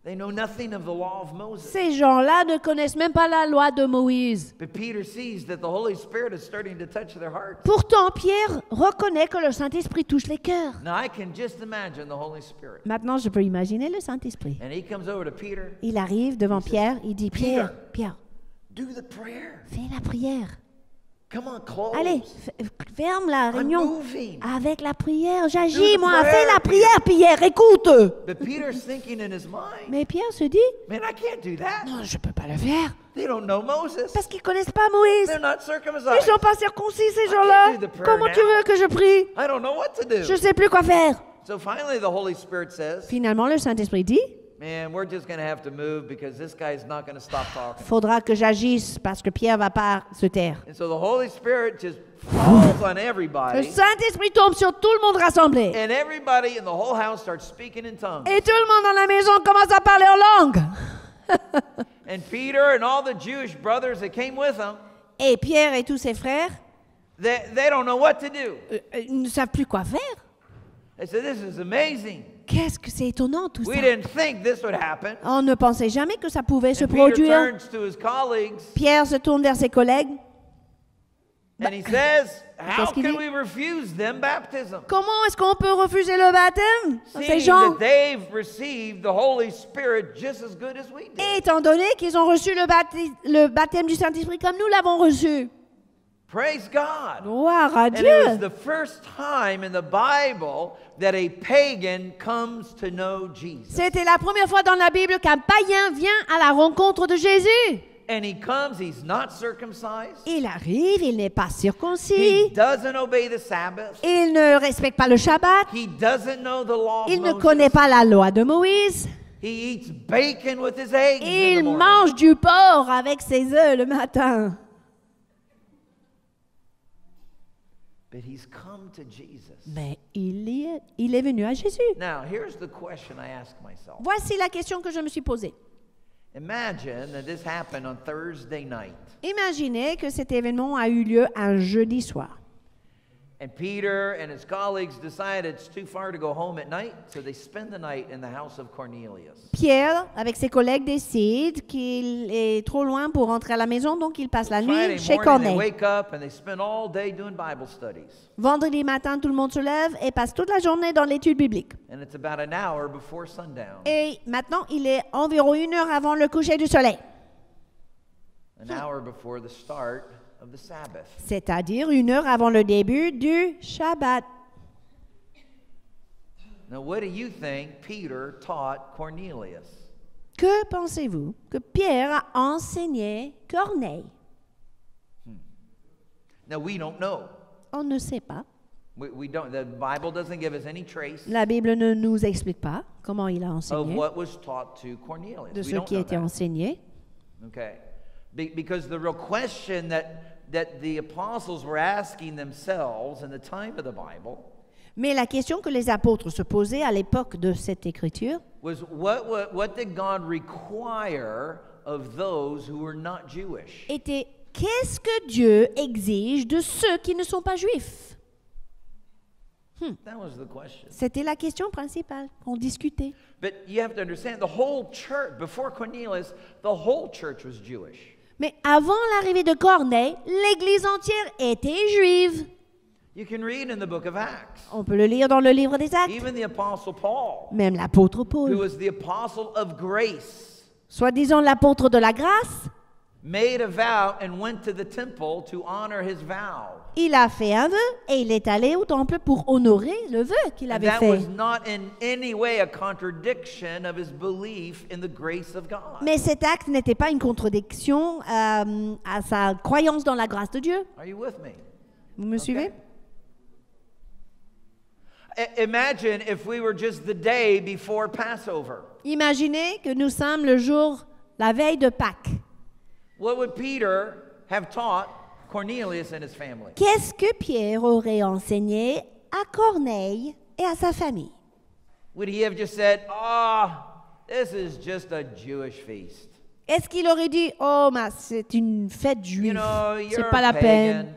They know nothing of the law of Moses. Ces gens-là ne connaissent même pas la loi de Moïse. Pourtant, Pierre reconnaît que le Saint-Esprit touche les cœurs. Now, I can just imagine the Holy Spirit. Maintenant, je peux imaginer le Saint-Esprit. Il arrive devant Pierre, il dit, Pierre, Pierre, Do the prayer. Fais la prière. Come on, close. Allez, ferme la réunion avec la prière. J'agis, moi, fais la prière, Pierre, écoute. Mais Pierre se dit, Man, I can't do that. Non, je ne peux pas le faire. They don't know Moses. Parce qu'ils ne connaissent pas Moïse. They're not circumcised. Ils ne sont pas circoncis, ces gens-là. Comment now. tu veux que je prie? I don't know what to do. Je ne sais plus quoi faire. So finally, the Holy Spirit says, Finalement, le Saint-Esprit dit, Man, we're just going to have to move because this guy's not going to stop talking. Faudra que j'agisse parce que Pierre va pas se taire. And so the Holy Spirit just falls on everybody. Le Saint-Esprit tombe sur tout le monde rassemblé. And everybody in the whole house starts speaking in tongues. Et tout le monde dans la maison commence à parler en langue. And Peter and all the Jewish brothers that came with him. Et Pierre et tous ses frères. They, they don't know what to do. Ils ne savent plus quoi faire. They said, "This is amazing." Qu'est-ce que c'est étonnant tout ça. On ne pensait jamais que ça pouvait se produire. Pierre se tourne vers ses collègues. Bah, qu'est-ce qu'il dit? Comment est-ce qu'on peut refuser le baptême à ces gens? Étant donné qu'ils ont reçu le, baptême, le baptême du Saint-Esprit comme nous l'avons reçu. Praise God. Gloire à Dieu. And it was the first time in the Bible that a pagan comes to know Jesus. C'était la première fois dans la Bible qu'un païen vient à la rencontre de Jésus. And he comes, he's not circumcised. Il arrive, il n'est pas circoncis. He doesn't obey the Sabbath. Il ne respecte pas le Shabbat. He doesn't know the law of il ne Moses. connaît pas la loi de Moïse. He eats bacon with his eggs il in the mange du porc avec ses œufs le matin. But he's come to Jesus. Mais il est, il est venu à Jésus. Now, here's the question I ask myself. Voici la question que je me suis posée. Imagine that this happened on Thursday night. Imaginez que cet événement a eu lieu un jeudi soir. And Peter and his colleagues decided it's too far to go home at night, so they spend the night in the house of Cornelius. Pierre, avec ses collègues, décide qu'il est trop loin pour rentrer à la maison, donc il passe la nuit chez Cornelius. Vendredi matin, tout le monde se lève et passe toute la journée dans l'étude biblique. Et maintenant, il est environ une heure avant le coucher du soleil. An hour before the start. C'est-à-dire une heure avant le début du Shabbat. Now, what do you think Peter taught Cornelius? Que pensez-vous que Pierre a enseigné Corneille? Hmm. Now, we don't know. On ne sait pas. We, we don't, the Bible doesn't give us any trace La Bible ne nous explique pas comment il a enseigné of what was taught to Cornelius. de ce qui était enseigné. Okay. Because the real question that that the apostles were asking themselves in the time of the Bible. Mais la question que les apôtres se posaient à l'époque de cette écriture. Was what what, what did God require of those who were not Jewish? Était qu'est-ce que Dieu exige de ceux qui ne sont pas juifs? Hmm. That was the question. C'était la question principale qu'on discutait. But you have to understand the whole church before Cornelius, the whole church was Jewish. Mais avant l'arrivée de Corneille, l'Église entière était juive. You can read in the book of Acts. On peut le lire dans le livre des Actes. Even the apostle Paul, Même l'apôtre Paul, who was the apostle of grace, soi-disant l'apôtre de la grâce, made a vow and went to the temple to honor his vow. Il a fait un vœu et il est allé au temple pour honorer le vœu qu'il avait fait. Mais cet acte n'était pas une contradiction euh, à sa croyance dans la grâce de Dieu. Vous me suivez? Imaginez que nous sommes le jour, la veille de Pâques. What would Peter have taught Cornelius and his family? Qu'est-ce que Pierre aurait enseigné à Corneille et à sa famille? Would he have just said, "Ah, oh, this is just a Jewish feast"? Est-ce qu'il aurait dit, "Oh, mais c'est une fête juive, you know, c'est pas la peine.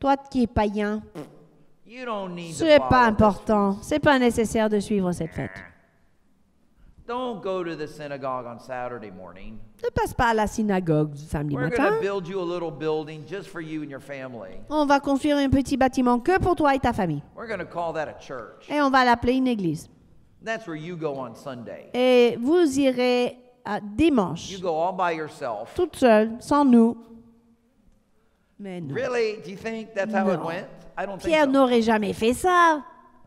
Toi qui es païen, you don't need c'est pas important, c'est pas nécessaire de suivre cette fête. Don't go to the synagogue on Saturday morning. Ne passe pas à la synagogue samedi We're matin. Build you a little building just for you and your family. On va construire un petit bâtiment que pour toi et ta famille. We're going to call that a church. Et on va l'appeler une église. That's where you go on Sunday. Et vous irez à dimanche. You go all by yourself. Toute seule, sans nous. Mais non. Really? Do you think that's how non. It went? I don't Pierre so. N'aurait jamais fait ça.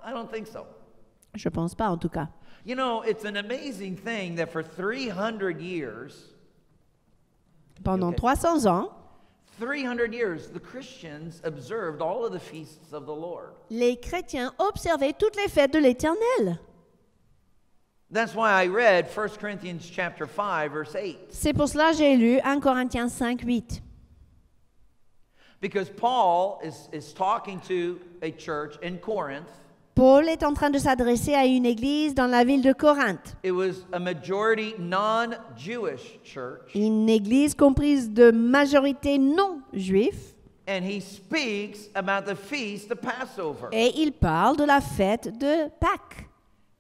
I don't think so. Je pense pas, en tout cas. You know, it's an amazing thing that for three hundred years. Pendant okay. trois cents ans. three hundred years, the Christians observed all of the feasts of the Lord. Les chrétiens observaient toutes les fêtes de l'Éternel. That's why I read First Corinthians chapter five verse eight. C'est pour cela que j'ai lu un Corinthiens cinq huit. Because Paul is is talking to a church in Corinth. Paul est en train de s'adresser à une église dans la ville de Corinthe. It was a majority non-Jewish church. Une église comprise de majorité non-juive. And he speaks about the feast of Passover. Et il parle de la fête de Pâques.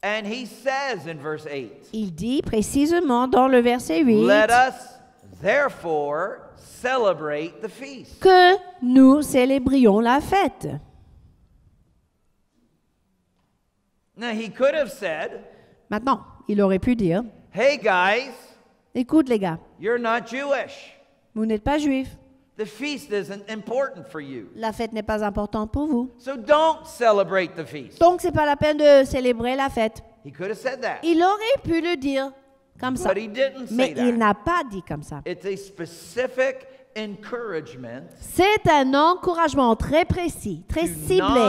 And he says in verse eight. Il dit précisément dans le verset huit. Let us therefore celebrate the feast. Que nous célébrions la fête. Now, he could have said, maintenant, il aurait pu dire, hey guys, écoute les gars, you're not Jewish. Vous n'êtes pas juifs. The feast isn't important for you. La fête n'est pas importante pour vous. So don't celebrate the feast. Donc, c'est pas la peine de célébrer la fête. He could have said that. Il aurait pu le dire comme ça. But he didn't say Mais that. Il n'a pas dit comme ça. It's a specific encouragement. C'est un encouragement très précis, très ciblé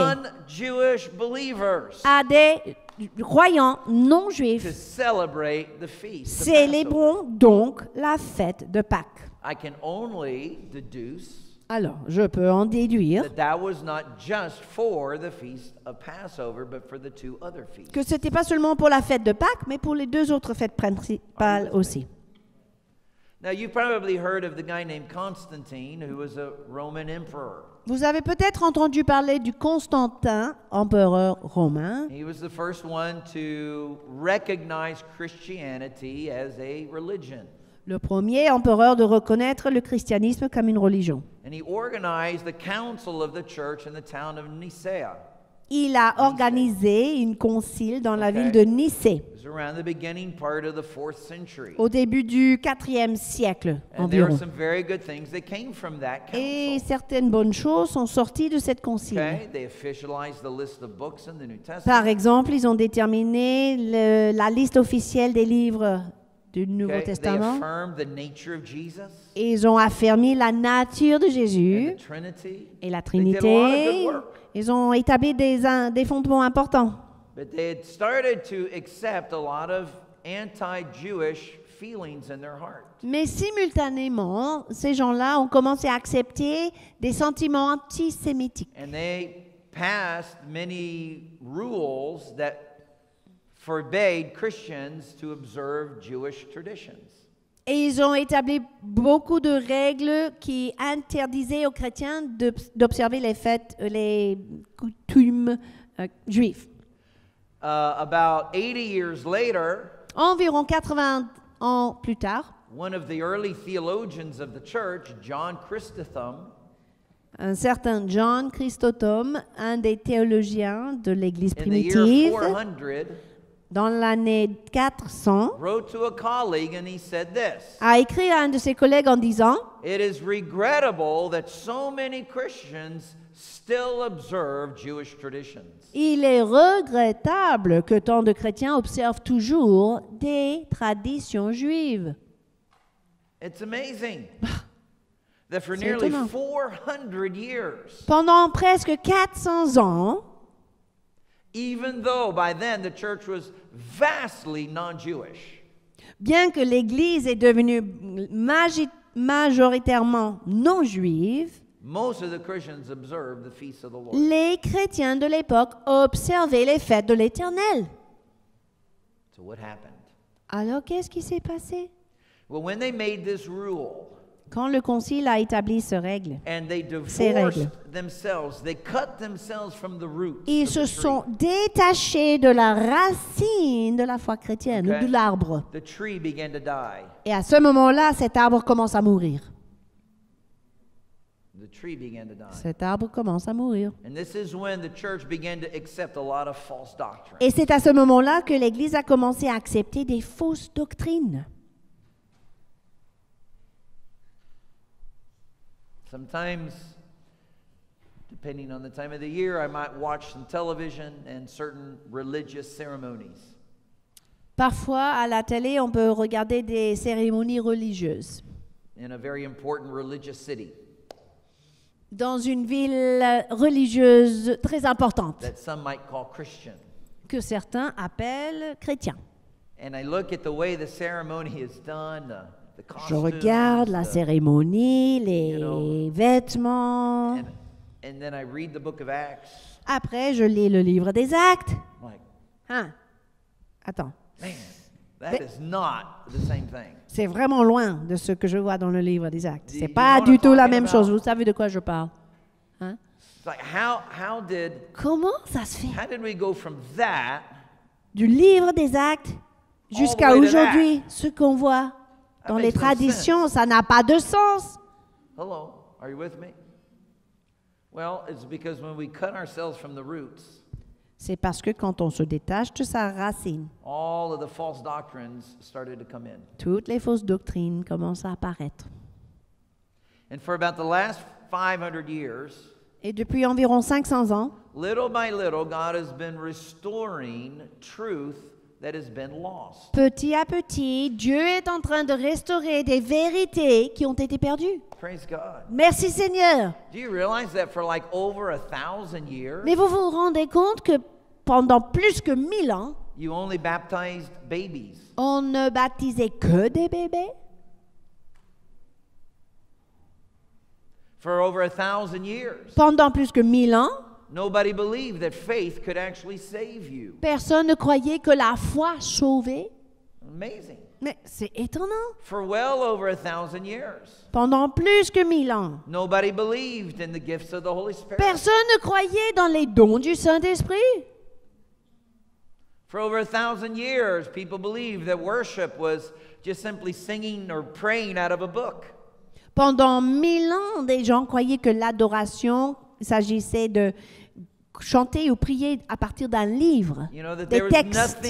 à des croyants non juifs. Célébrons donc la fête de Pâques. I can only deduce Alors, je peux en déduire que ce n'était pas seulement pour la fête de Pâques, mais pour les deux autres fêtes principales aussi. Now you've probably heard of the guy named Constantine, who was a Roman emperor. Vous avez peut-être entendu parler du Constantin, empereur romain. He was the first one to recognize Christianity as a religion. Le premier empereur de reconnaître le christianisme comme une religion. And he organized the council of the church in the town of Nicée. Il a organisé une concile dans okay. la ville de Nicée au début du quatrième siècle environ. Et certaines bonnes choses sont sorties de cette concile. Okay. Par exemple, ils ont déterminé le, la liste officielle des livres du Nouveau okay. Testament. Et ils ont affirmé la nature de Jésus et la Trinité. Ils ont établi des, des fondements importants. Mais simultanément, ces gens-là ont commencé à accepter des sentiments antisémitiques. Et ils ont établi beaucoup de règles qui interdisaient aux chrétiens d'observer les fêtes, les coutumes euh, juives. Uh, about eighty years later, environ quatre-vingts ans plus tard, one of the early theologians of the church, John Chrysostome, un certain John Chrysostome, un des théologiens de l'Église primitive, in the year four hundred, dans l'année quatre cents, a écrit à un de ses collègues en disant, il est regrettable que tant de chrétiens observent toujours des traditions juives. It's amazing. That for nearly four hundred years, pendant presque quatre cents ans, even though by then the church was vastly non-Jewish. Bien que l'Église est devenue majoritairement non-juive, most of the Christians observed the feasts of the Lord. Les chrétiens de l'époque observaient les fêtes de l'Éternel. So what happened? Alors qu'est-ce qui s'est passé? Well, when they made this rule, quand le concile a établi ces règles, ces règles, ils se sont détachés de la racine de la foi chrétienne, okay. de l'arbre. Et à ce moment-là, cet arbre commence à mourir. The tree began to die. Cet arbre commence à mourir. Et c'est à ce moment-là que l'Église a commencé à accepter des fausses doctrines. Sometimes, depending on the time of the year, I might watch some television and certain religious ceremonies. Parfois, à la télé, on peut regarder des cérémonies religieuses. In a very important religious city. Dans une ville religieuse très importante. That some might call Christian. Que certains appellent chrétien. And I look at the way the ceremony is done. The, the costumes, Je regarde la the, cérémonie, les you know, vêtements. And, and then I read the book of Acts. Après, je lis le livre des Actes. Like, hein? Attends. Man, that is not the same thing. C'est vraiment loin de ce que je vois dans le livre des Actes. C'est pas du tout la même chose. Vous savez de quoi je parle. Hein? Like how, how did, Comment ça se fait? How did we go from that du livre des Actes jusqu'à aujourd'hui, ce qu'on voit dans les traditions, ça n'a pas de sens. Hello, are you with me? Well, it's because when we cut ourselves from the roots. C'est parce que quand on se détache de sa racine, toutes les fausses doctrines commencent à apparaître. Et depuis environ cinq cents ans, petit à petit, Dieu est en train de restaurer des vérités qui ont été perdues. Praise God. Merci Seigneur. Do you realize that for like over a thousand years? Mais vous vous rendez compte que pendant plus que mille ans, you only baptized babies. On ne baptisait que des bébés. For over a thousand years. Pendant plus que mille ans, nobody believed that faith could actually save you. Personne ne croyait que la foi sauvait. Amazing. Mais c'est étonnant. For well over a thousand years, pendant plus que mille ans, nobody believed in the gifts of the Holy Spirit. Personne ne croyait dans les dons du Saint-Esprit. For over a thousand years, people believed that worship was just simply singing or praying out of a book. Pendant mille ans, des gens croyaient que l'adoration s'agissait de chanter ou prier à partir d'un livre, you know, des textes,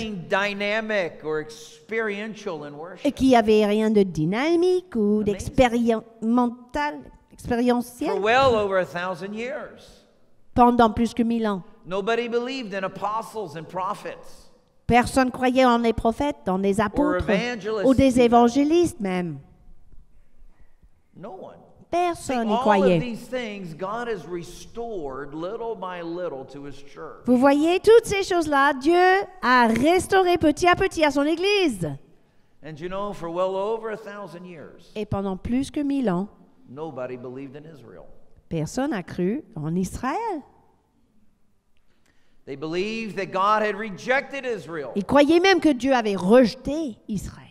et qu'il n'y avait rien de dynamique ou d'expérimental, expérientiel. Well Pendant plus que mille ans, personne croyait en les prophètes, en les apôtres ou des évangélistes même. No one. Personne n'y croyait. Vous voyez, toutes ces choses-là, Dieu a restauré petit à petit à son Église. Et pendant plus que mille ans, personne n'a cru en Israël. Ils croyaient même que Dieu avait rejeté Israël.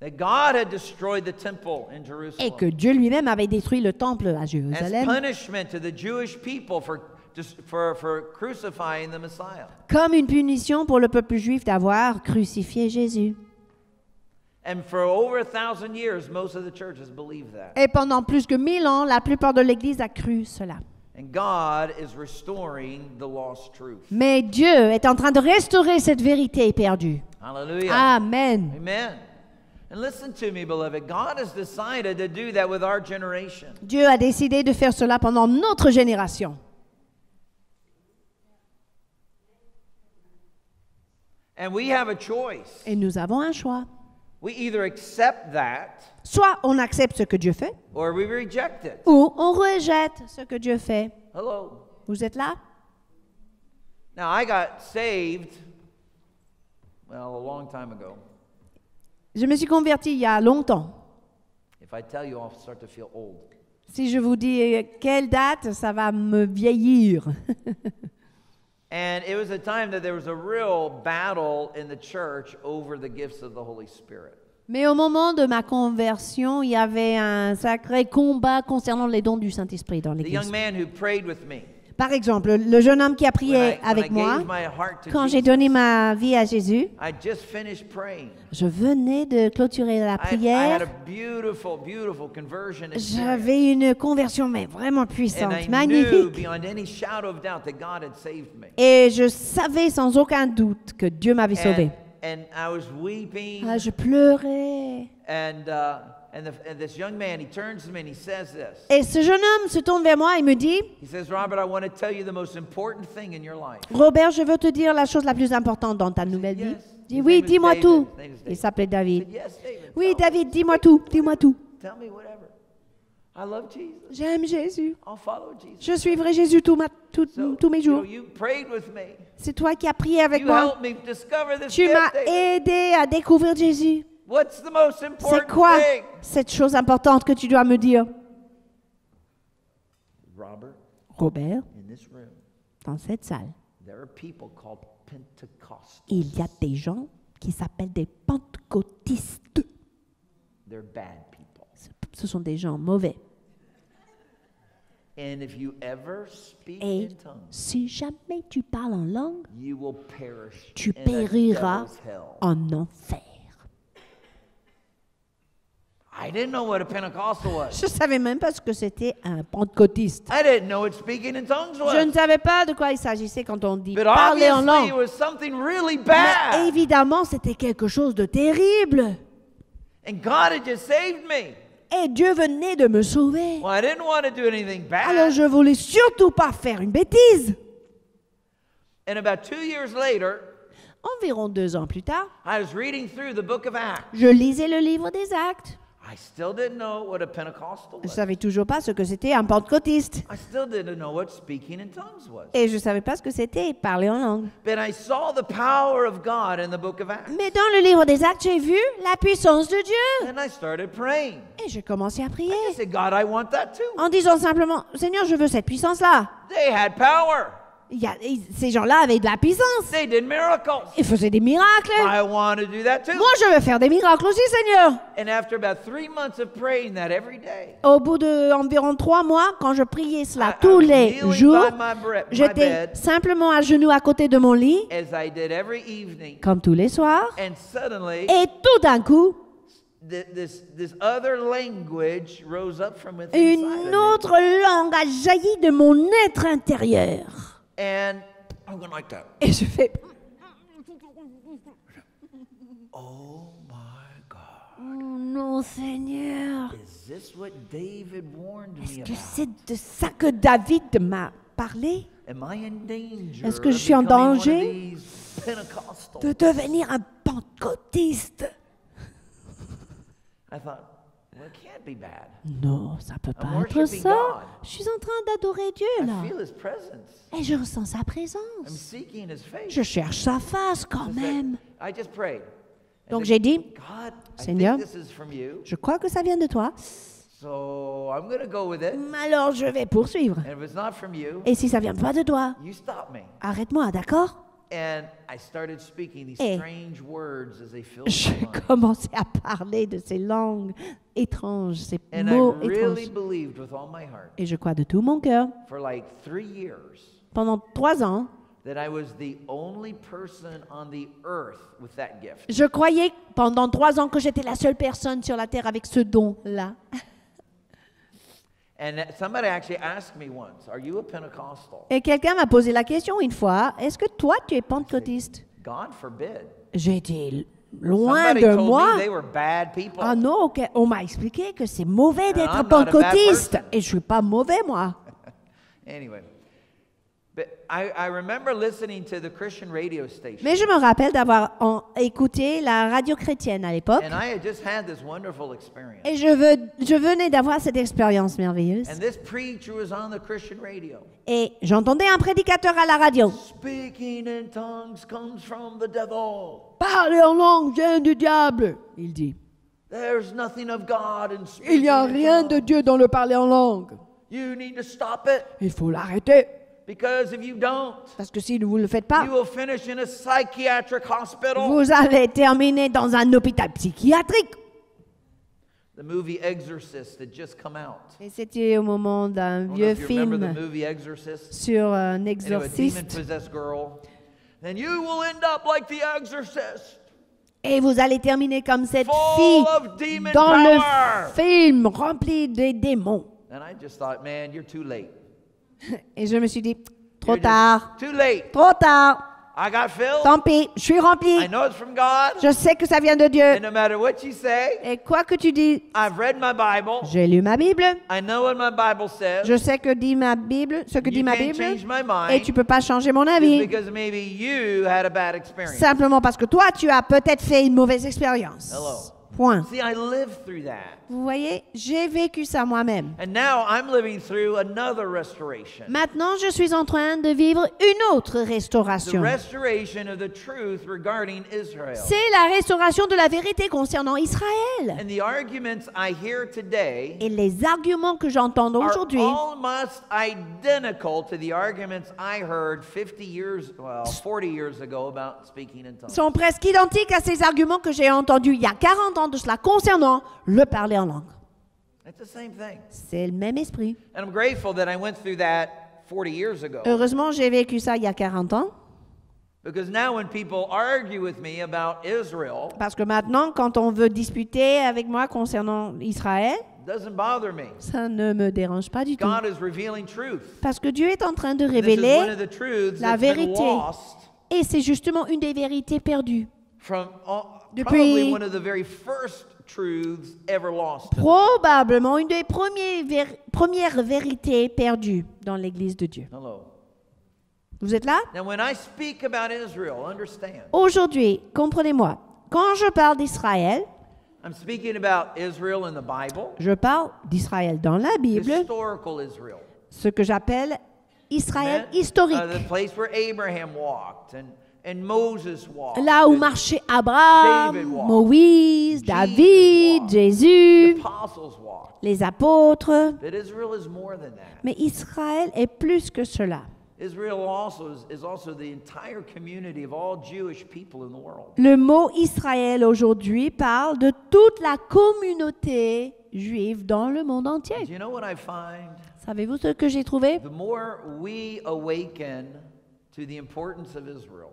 That God had destroyed the temple in Jerusalem. Et que Dieu lui-même avait détruit le temple à Jérusalem. As punishment to the Jewish people for for for crucifying the Messiah. Comme une punition pour le peuple juif d'avoir crucifié Jésus. And for over a thousand years, most of the churches believed that. Et pendant plus que mille ans, la plupart de l'Église a cru cela. And God is restoring the lost truth. Mais Dieu est en train de restaurer cette vérité perdue. Hallelujah. Amen. Amen. And listen to me, beloved. God has decided to do that with our generation. Dieu a décidé de faire cela pendant notre génération. And we have a choice. Et nous avons un choix. We either accept that, soit on accepte ce que Dieu fait, or we reject it. Ou on rejette ce que Dieu fait. Hello. Vous êtes là? Now I got saved, well, a long time ago. Je me suis converti il y a longtemps. Si je vous dis quelle date, ça va me vieillir. Mais au moment de ma conversion, il y avait un sacré combat concernant les dons du Saint-Esprit dans l'Église. Par exemple, le jeune homme qui a prié avec moi, quand j'ai donné ma vie à Jésus, je venais de clôturer la prière. J'avais une conversion mais vraiment puissante, magnifique. Et je savais sans aucun doute que Dieu m'avait sauvé. and I was weeping. Ah, je pleurais. And uh, and, the, and this young man, he turns to me and he says this. Et ce jeune homme se tourne vers moi et me dit. He says, Robert, I want to tell you the most important thing in your life. Robert, je veux te dire la chose la plus importante dans ta nouvelle vie. Je dis, oui, dis-moi tout. Il s'appelait David. Oui, David, dis-moi tout, dis-moi tout. J'aime Jésus. Je suivrai Jésus tous tout, tout mes jours. C'est toi qui as prié avec moi. Tu m'as aidé à découvrir Jésus. C'est quoi cette chose importante que tu dois me dire? Robert, dans cette salle, il y a des gens qui s'appellent des pentecôtistes. Ce sont des gens mauvais. Et si jamais tu parles en langue, tu périras en enfer. Je ne savais même pas ce que c'était un pentecôtiste. Je ne savais pas de quoi il s'agissait quand on dit parler en langue. Mais évidemment, c'était quelque chose de terrible. Et Dieu venait de me sauver. Alors je ne voulais surtout pas faire une bêtise. Environ deux ans plus tard, je lisais le livre des Actes. Je ne savais toujours pas ce que c'était un pentecôtiste. Et je ne savais pas ce que c'était parler en langue. Mais dans le livre des Actes, j'ai vu la puissance de Dieu. Et j'ai commencé à prier en disant simplement, Seigneur, je veux cette puissance-là. Il y a, ces gens-là avaient de la puissance. Ils faisaient des miracles. Moi, je veux faire des miracles aussi, Seigneur. Au bout d'environ trois mois, quand je priais cela tous les jours, j'étais simplement à genoux à côté de mon lit, comme tous les soirs. Et tout d'un coup, une autre langue a jailli de mon être intérieur. And I'm going like that. Et je fais... Oh my God. Oh non, Seigneur. Est-ce que c'est de ça que David m'a parlé? Est-ce que je suis en danger de devenir un pentecôtiste? I thought, well, it can't be bad. Non, ça ne peut pas être ça. God. Je suis en train d'adorer Dieu, là. Et je ressens sa présence. Je cherche sa face quand même. Donc j'ai dit, Seigneur, je crois que ça vient de toi. Alors je vais poursuivre. Et si ça ne vient pas de toi, arrête-moi, d'accord? Et j'ai commencé à parler de ces langues étranges, ces mots étranges. Et je crois de tout mon cœur, pendant trois ans, je croyais pendant trois ans que j'étais la seule personne sur la terre avec ce don-là. Et quelqu'un m'a posé la question une fois, est-ce que toi tu es pentecôtiste? J'ai dit, loin de moi. Ah non, on m'a expliqué que c'est mauvais d'être pentecôtiste. Et je ne suis pas mauvais, moi. Mais je me rappelle d'avoir écouté la radio chrétienne à l'époque. Et je, veux, je venais d'avoir cette expérience merveilleuse. Et j'entendais un prédicateur à la radio. Parler en langue vient du diable, il dit. Il n'y a rien de Dieu dans le parler en langue. Il faut l'arrêter. Because if you don't, parce que si vous ne le faites pas, vous allez terminer dans un hôpital psychiatrique. The movie Exorcist had just come out. Et c'était au moment d'un vieux film sur un exorciste. Et vous allez terminer comme cette fille dans le film remplie des démons. And I just thought, man, you're too late. Et je me suis dit, trop tard, trop tard. I got filled. Tant pis, je suis rempli. I know it's from God. Je sais que ça vient de Dieu. And no matter what you say, et quoi que tu dis, I've read my Bible. J'ai lu ma Bible. I know what my Bible says. Je sais que dit ma Bible, ce que you dit ma Bible, change my mind, et tu peux pas changer mon avis. Because maybe you had a bad experience. Simplement parce que toi, tu as peut-être fait une mauvaise expérience. Hello. Point. See, I lived through that. Vous voyez, j'ai vécu ça moi-même. And now I'm living through another restoration. Maintenant, je suis en train de vivre une autre restauration. The restoration of the truth regarding Israel. C'est la restauration de la vérité concernant Israël. And the arguments I hear today. Et les arguments que j'entends aujourd'hui are almost identical to the arguments I heard fifty years, well, forty years ago about speaking in tongues. Sont presque identiques à ces arguments que j'ai entendus il y a quarante ans de cela concernant le parler en langue. C'est le même esprit. Heureusement, j'ai vécu ça il y a quarante ans. Parce que maintenant, quand on veut disputer avec moi concernant Israël, ça ne me dérange pas du tout. Parce que Dieu est en train de révéler la vérité. Et c'est justement une des vérités perdues. Depuis probablement une des premières, ver, premières vérités perdues dans l'Église de Dieu. Hello. Vous êtes là? Aujourd'hui, comprenez-moi, quand je parle d'Israël, je parle d'Israël dans la Bible, Israel. Ce que j'appelle Israël that, historique. Uh, the place where Abraham walked and And Moses walked, là où marchaient Abraham, walked, Moïse, David, walked, Jésus, walked, les apôtres. Mais Israël est plus que cela. Le mot Israël aujourd'hui parle de toute la communauté juive dans le monde entier. You know what I find? Savez-vous ce que j'ai trouvé? The more we awaken to the importance of Israel,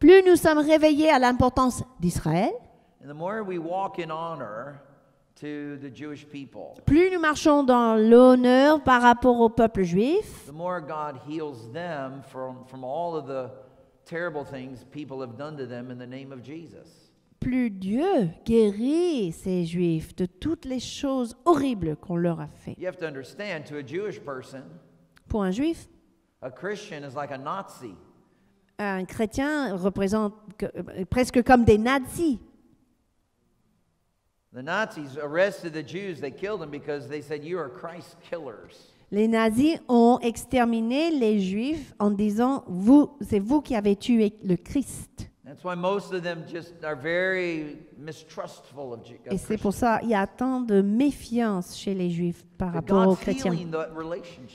plus nous sommes réveillés à l'importance d'Israël, plus nous marchons dans l'honneur par rapport au peuple juif, plus Dieu guérit ces Juifs de toutes les choses horribles qu'on leur a fait. Pour un Juif, un chrétien représente que, presque comme des nazis. Les nazis ont exterminé les juifs en disant vous, c'est vous qui avez tué le Christ. Et c'est pour ça qu'il y a tant de méfiance chez les juifs par rapport aux chrétiens.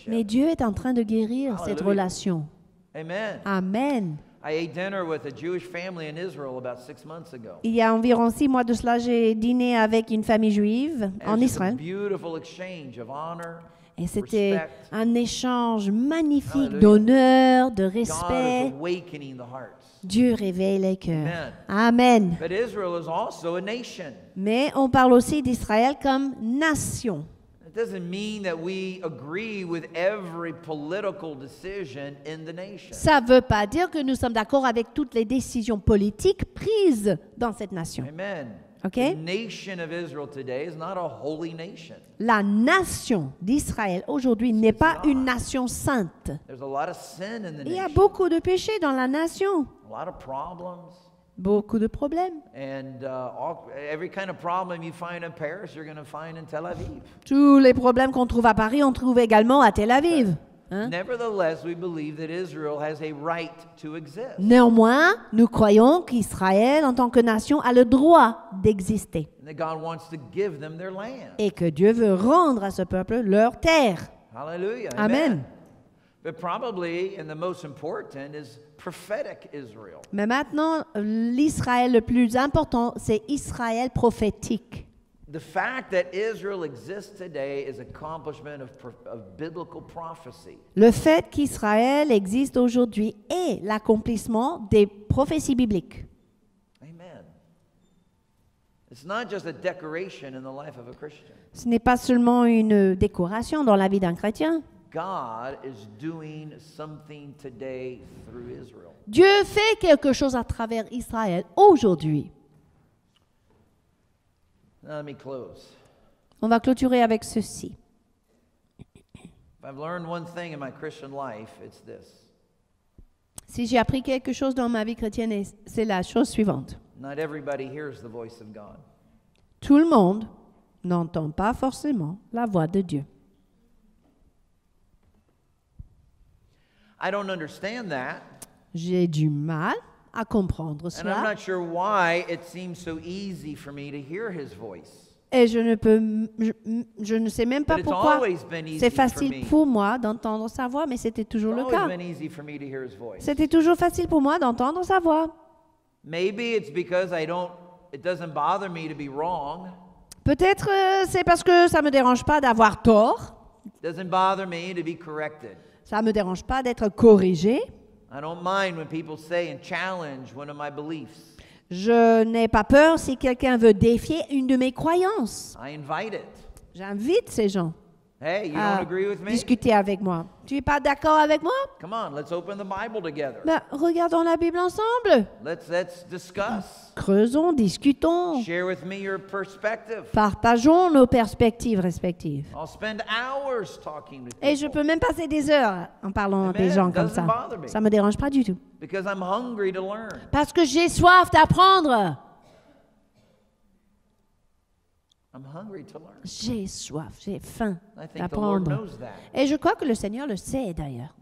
Mais Dieu est en train de guérir cette relation. Amen. Amen. Il y a environ six mois de cela, j'ai dîné avec une famille juive en Israël. Et c'était un échange magnifique d'honneur, de respect. Dieu réveille les cœurs. Amen. Mais on parle aussi d'Israël comme nation. Ça ne veut pas dire que nous sommes d'accord avec toutes les décisions politiques prises dans cette nation. Amen. Okay? La nation d'Israël aujourd'hui n'est pas une nation sainte. Il y a beaucoup de péchés dans la nation. Beaucoup de problèmes. Tous les problèmes qu'on trouve à Paris, on trouve également à Tel Aviv. Hein? Néanmoins, nous croyons qu'Israël, en tant que nation, a le droit d'exister. Et que Dieu veut rendre à ce peuple leur terre. Hallelujah. Amen. Mais maintenant, l'Israël le plus important, c'est Israël prophétique. The fact that Israel exists today is accomplishment of, of biblical prophecy. Le fait qu'Israël existe aujourd'hui est l'accomplissement des prophéties bibliques. Amen. It's not just a decoration in the life of a Christian. Ce n'est pas seulement une décoration dans la vie d'un chrétien. God is doing something today through Israel. Dieu fait quelque chose à travers Israël aujourd'hui. Let me close. On va clôturer avec ceci. I've learned one thing in my Christian life, it's this. Si j'ai appris quelque chose dans ma vie chrétienne, c'est la chose suivante. Not everybody hears the voice of God. Tout le monde n'entend pas forcément la voix de Dieu. I don't understand that. J'ai du mal à comprendre cela. And I'm not sure why it seems so easy for me to hear his voice. Et je ne, peux, je, je ne sais même pas pourquoi c'est facile pour moi d'entendre sa voix, mais c'était toujours le cas. C'était toujours facile pour moi d'entendre sa voix. Peut-être c'est parce que ça ne me dérange pas d'avoir tort. Ça ne me dérange pas d'être corrigé. Je n'ai pas peur si quelqu'un veut défier une de mes croyances. J'invite ces gens hey, à discuter avec moi. Tu n'es pas d'accord avec moi? Come on, let's open the Bible together. Ben, regardons la Bible ensemble. Let's, let's discuss. Creusons, discutons. Share with me your perspective. Partageons nos perspectives respectives. I'll spend hours talking to people. Et je peux même passer des heures en parlant à des gens comme ça. Ça ne me dérange pas du tout. Because I'm hungry to learn. Parce que j'ai soif d'apprendre. I'm hungry to learn. J'ai soif, j'ai faim d'apprendre. Et je crois que le Seigneur le sait d'ailleurs.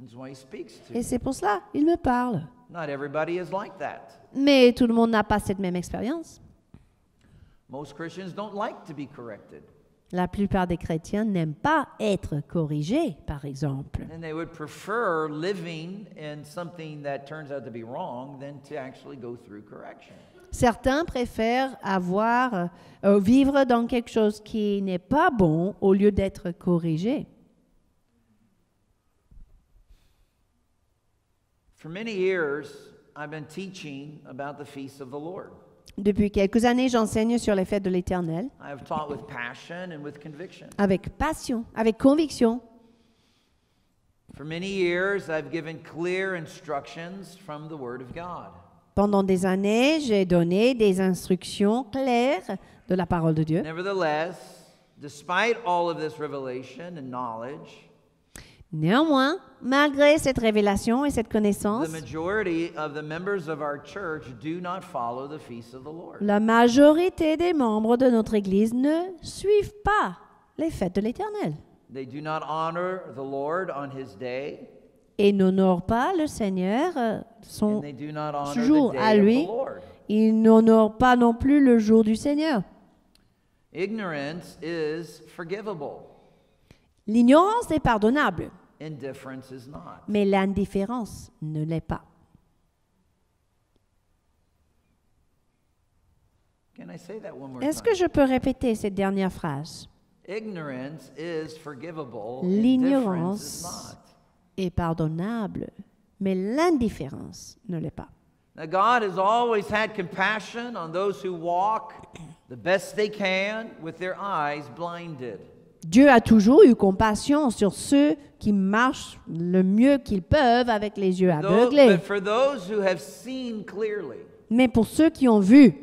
Et c'est pour cela il me parle. Not everybody is like that. Mais tout le monde n'a pas cette même expérience. Most Christians don't like to be corrected. La plupart des chrétiens n'aiment pas être corrigés, par exemple. Certains préfèrent avoir, euh, vivre dans quelque chose qui n'est pas bon au lieu d'être corrigé. Depuis quelques années, j'enseigne sur les fêtes de l'Éternel. Avec passion, avec conviction. Pendant des années, j'ai donné des instructions claires de la parole de Dieu. Néanmoins, malgré cette révélation et cette connaissance, la majorité des membres de notre Église ne suivent pas les fêtes de l'Éternel. Ils n'honorent pas le Seigneur son jour à lui. Ils n'honorent pas non plus le jour du Seigneur. Ignorance is forgivable. L'ignorance est pardonnable. Mais l'indifférence ne l'est pas. Est-ce que je peux répéter cette dernière phrase? L'ignorance est pardonnable, mais l'indifférence ne l'est pas. Now God has always had compassion on those who walk the best they can with their eyes blinded. Dieu a toujours eu compassion sur ceux qui marchent le mieux qu'ils peuvent avec les yeux aveuglés. Mais pour ceux qui ont vu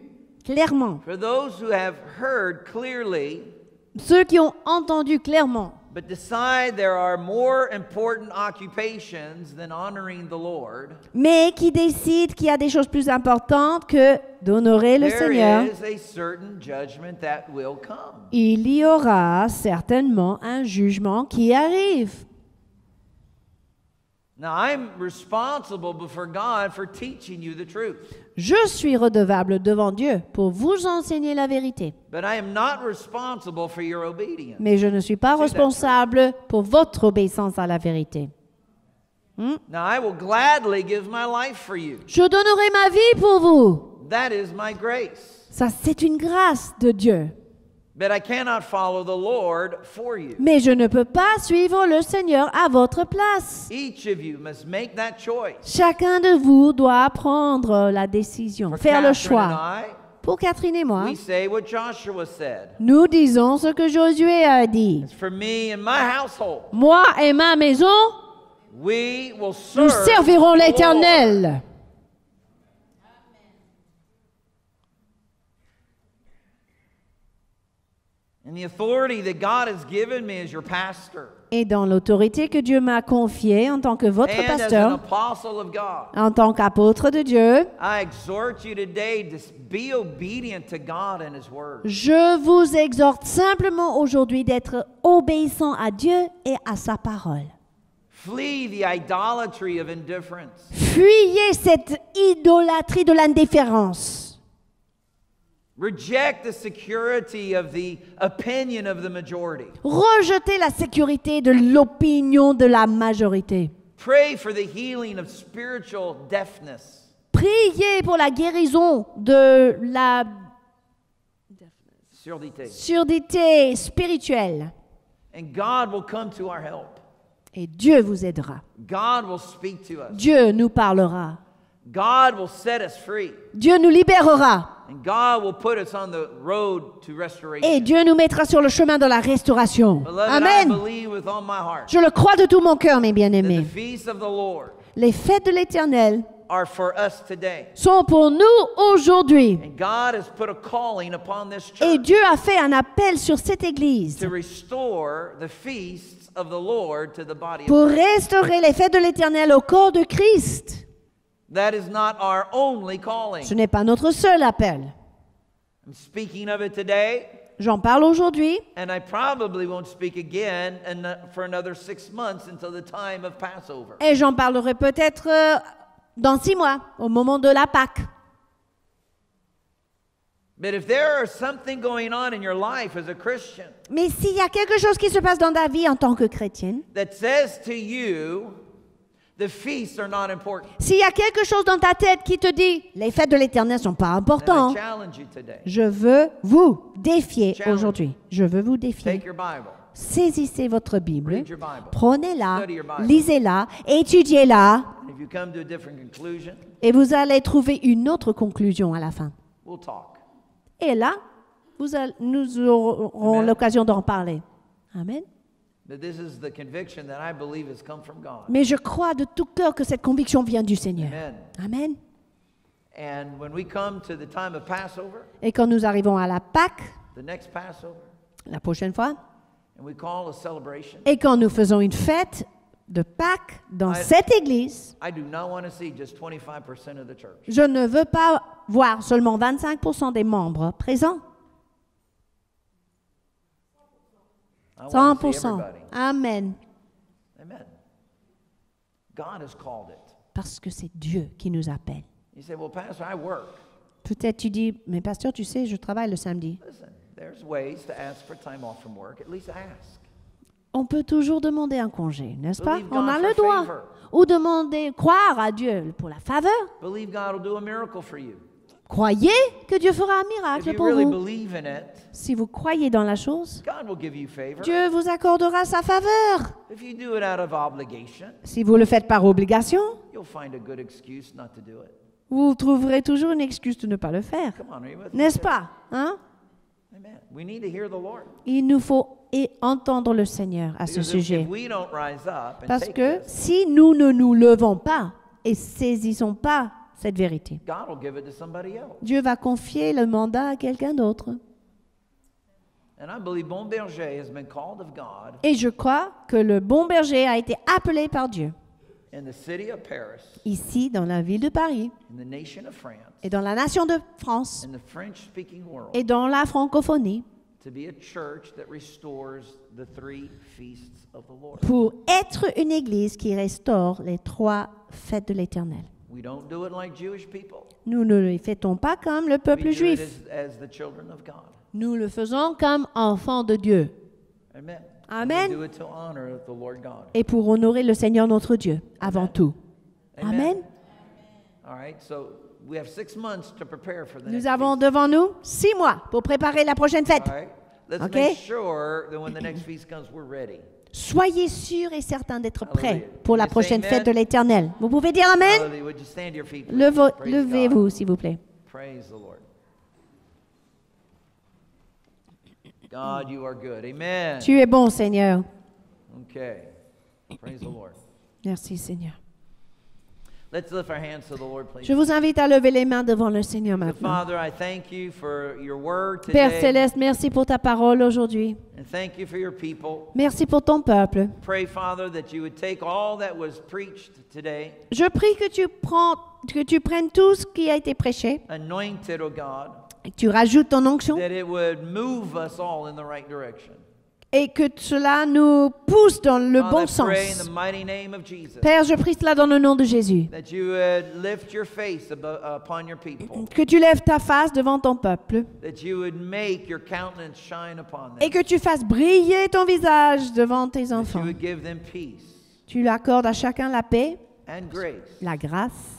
clairement, ceux qui ont entendu clairement, mais qui décident qu'il y a des choses plus importantes que d'honorer le Seigneur, il y aura certainement un jugement qui arrive. Je suis redevable devant Dieu pour vous enseigner la vérité. Mais je ne suis pas responsable pour votre obéissance à la vérité. Hmm? Je donnerai ma vie pour vous. Ça, c'est une grâce de Dieu. Mais je ne peux pas suivre le Seigneur à votre place. Chacun de vous doit prendre la décision, faire le choix. Pour Catherine et moi, we say what Joshua said. Nous disons ce que Josué a dit. It's for me and my household. Moi et ma maison, we will serve nous servirons l'Éternel. And the authority that God has given me as your pastor. Et dans l'autorité que Dieu m'a confiée en tant que votre pasteur, en tant qu'apôtre de Dieu, je vous exhorte simplement aujourd'hui d'être obéissant à Dieu et à sa parole. Fuyez cette idolâtrie de l'indifférence. Reject the security of the opinion of the majority. Rejetez la sécurité de l'opinion de la majorité. Pray for the healing of spiritual deafness. Priez pour la guérison de la surdité, surdité spirituelle. And God will come to our help. Et Dieu vous aidera. God will speak to us. Dieu nous parlera. God will set us free. Dieu nous libérera. And God will put us on the road to restoration. Et Dieu nous mettra sur le chemin de la restauration. Amen. Je le crois de tout mon cœur, mes bien-aimés. Les fêtes de l'Éternel sont pour nous aujourd'hui. Et Dieu a fait un appel sur cette Église pour restaurer les fêtes de l'Éternel au corps de Christ. That is not our only calling. Ce n'est pas notre seul appel. I'm speaking of it today. J'en parle aujourd'hui. And I probably won't speak again for another six months until the time of Passover. Et j'en parlerai peut-être dans six mois, au moment de la Pâque. But if there is something going on in your life as a Christian. Mais s'il y a quelque chose qui se passe dans ta vie en tant que chrétienne. That says to you. S'il y a quelque chose dans ta tête qui te dit « Les fêtes de l'Éternel ne sont pas importantes », je veux vous défier aujourd'hui. Je veux vous défier. Saisissez votre Bible, prenez-la, lisez-la, étudiez-la, et vous allez trouver une autre conclusion à la fin. Et là, vous allez, nous aurons l'occasion d'en parler. Amen. Mais je crois de tout cœur que cette conviction vient du Seigneur. Amen. Et quand nous arrivons à la Pâque, la prochaine fois, et quand nous faisons une fête de Pâques dans cette Église, je ne veux pas voir seulement vingt-cinq pour cent des membres présents. cent pour cent. Amen. Amen. God has called it. Parce que c'est Dieu qui nous appelle. Well, peut-être tu dis, mais pasteur, tu sais, je travaille le samedi. On peut toujours demander un congé, n'est-ce pas? Believe On God a le droit. Favor. Ou demander, croire à Dieu pour la faveur. Believe God will do a miracle for you. Croyez que Dieu fera un miracle pour vous. Si vous croyez dans la chose, Dieu vous accordera sa faveur. Si vous le faites par obligation, vous trouverez toujours une excuse de ne pas le faire. N'est-ce pas? Hein? Il nous faut entendre le Seigneur à ce sujet. Parce que si nous ne nous levons pas et saisissons pas cette vérité, Dieu va confier le mandat à quelqu'un d'autre. Et je crois que le bon berger a été appelé par Dieu. Ici, dans la ville de Paris, et dans la nation de France, et dans la francophonie, pour être une église qui restaure les trois fêtes de l'Éternel. Nous ne le fêtons pas comme le peuple juif. Nous le faisons comme enfants de Dieu. Amen. Et pour honorer le Seigneur notre Dieu, avant tout. Amen. Nous avons devant nous six mois pour préparer la prochaine fête. OK? Soyez sûrs et certains d'être prêts pour la prochaine fête de l'Éternel. Vous pouvez dire Amen? Levez-vous, s'il vous plaît. God, you are good. Amen. Tu es bon, Seigneur. Okay. Praise the Lord. Merci, Seigneur. Let's lift our hands to the Lord, please. Je vous invite à lever les mains devant le Seigneur maintenant. Father, I thank you for your word today. Père Céleste, merci pour ta parole aujourd'hui. And thank you for your people. Merci pour ton peuple. Pray, Father, that you would take all that was preached today. Je prie que tu prends, que tu prennes tout ce qui a été prêché. Anointed, oh God. Et que tu rajoutes ton onction. That it would move us all in the right direction. Et que cela nous pousse dans le bon sens. Père, je prie cela dans le nom de Jésus. Que tu lèves ta face devant ton peuple. Et que tu fasses briller ton visage devant tes enfants. Tu accordes à chacun la paix, la grâce,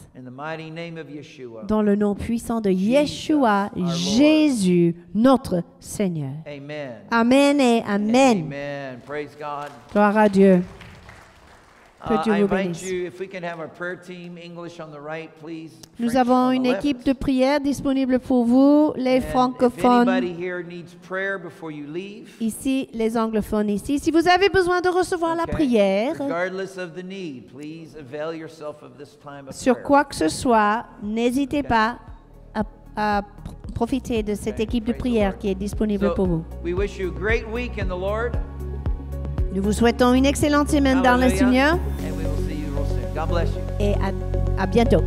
dans le nom puissant de Yeshua, Jésus, notre Seigneur. Amen. Amen et Amen. Amen. Praise God. Gloire à Dieu. Que Dieu vous bénisse. Nous avons une équipe de prière disponible pour vous, les francophones ici, les anglophones ici. Si vous avez besoin de recevoir la prière, sur quoi que ce soit, n'hésitez pas à, à profiter de cette équipe de prière qui est disponible pour vous. Nous vous souhaitons une excellente semaine dans le Seigneur et à, à bientôt.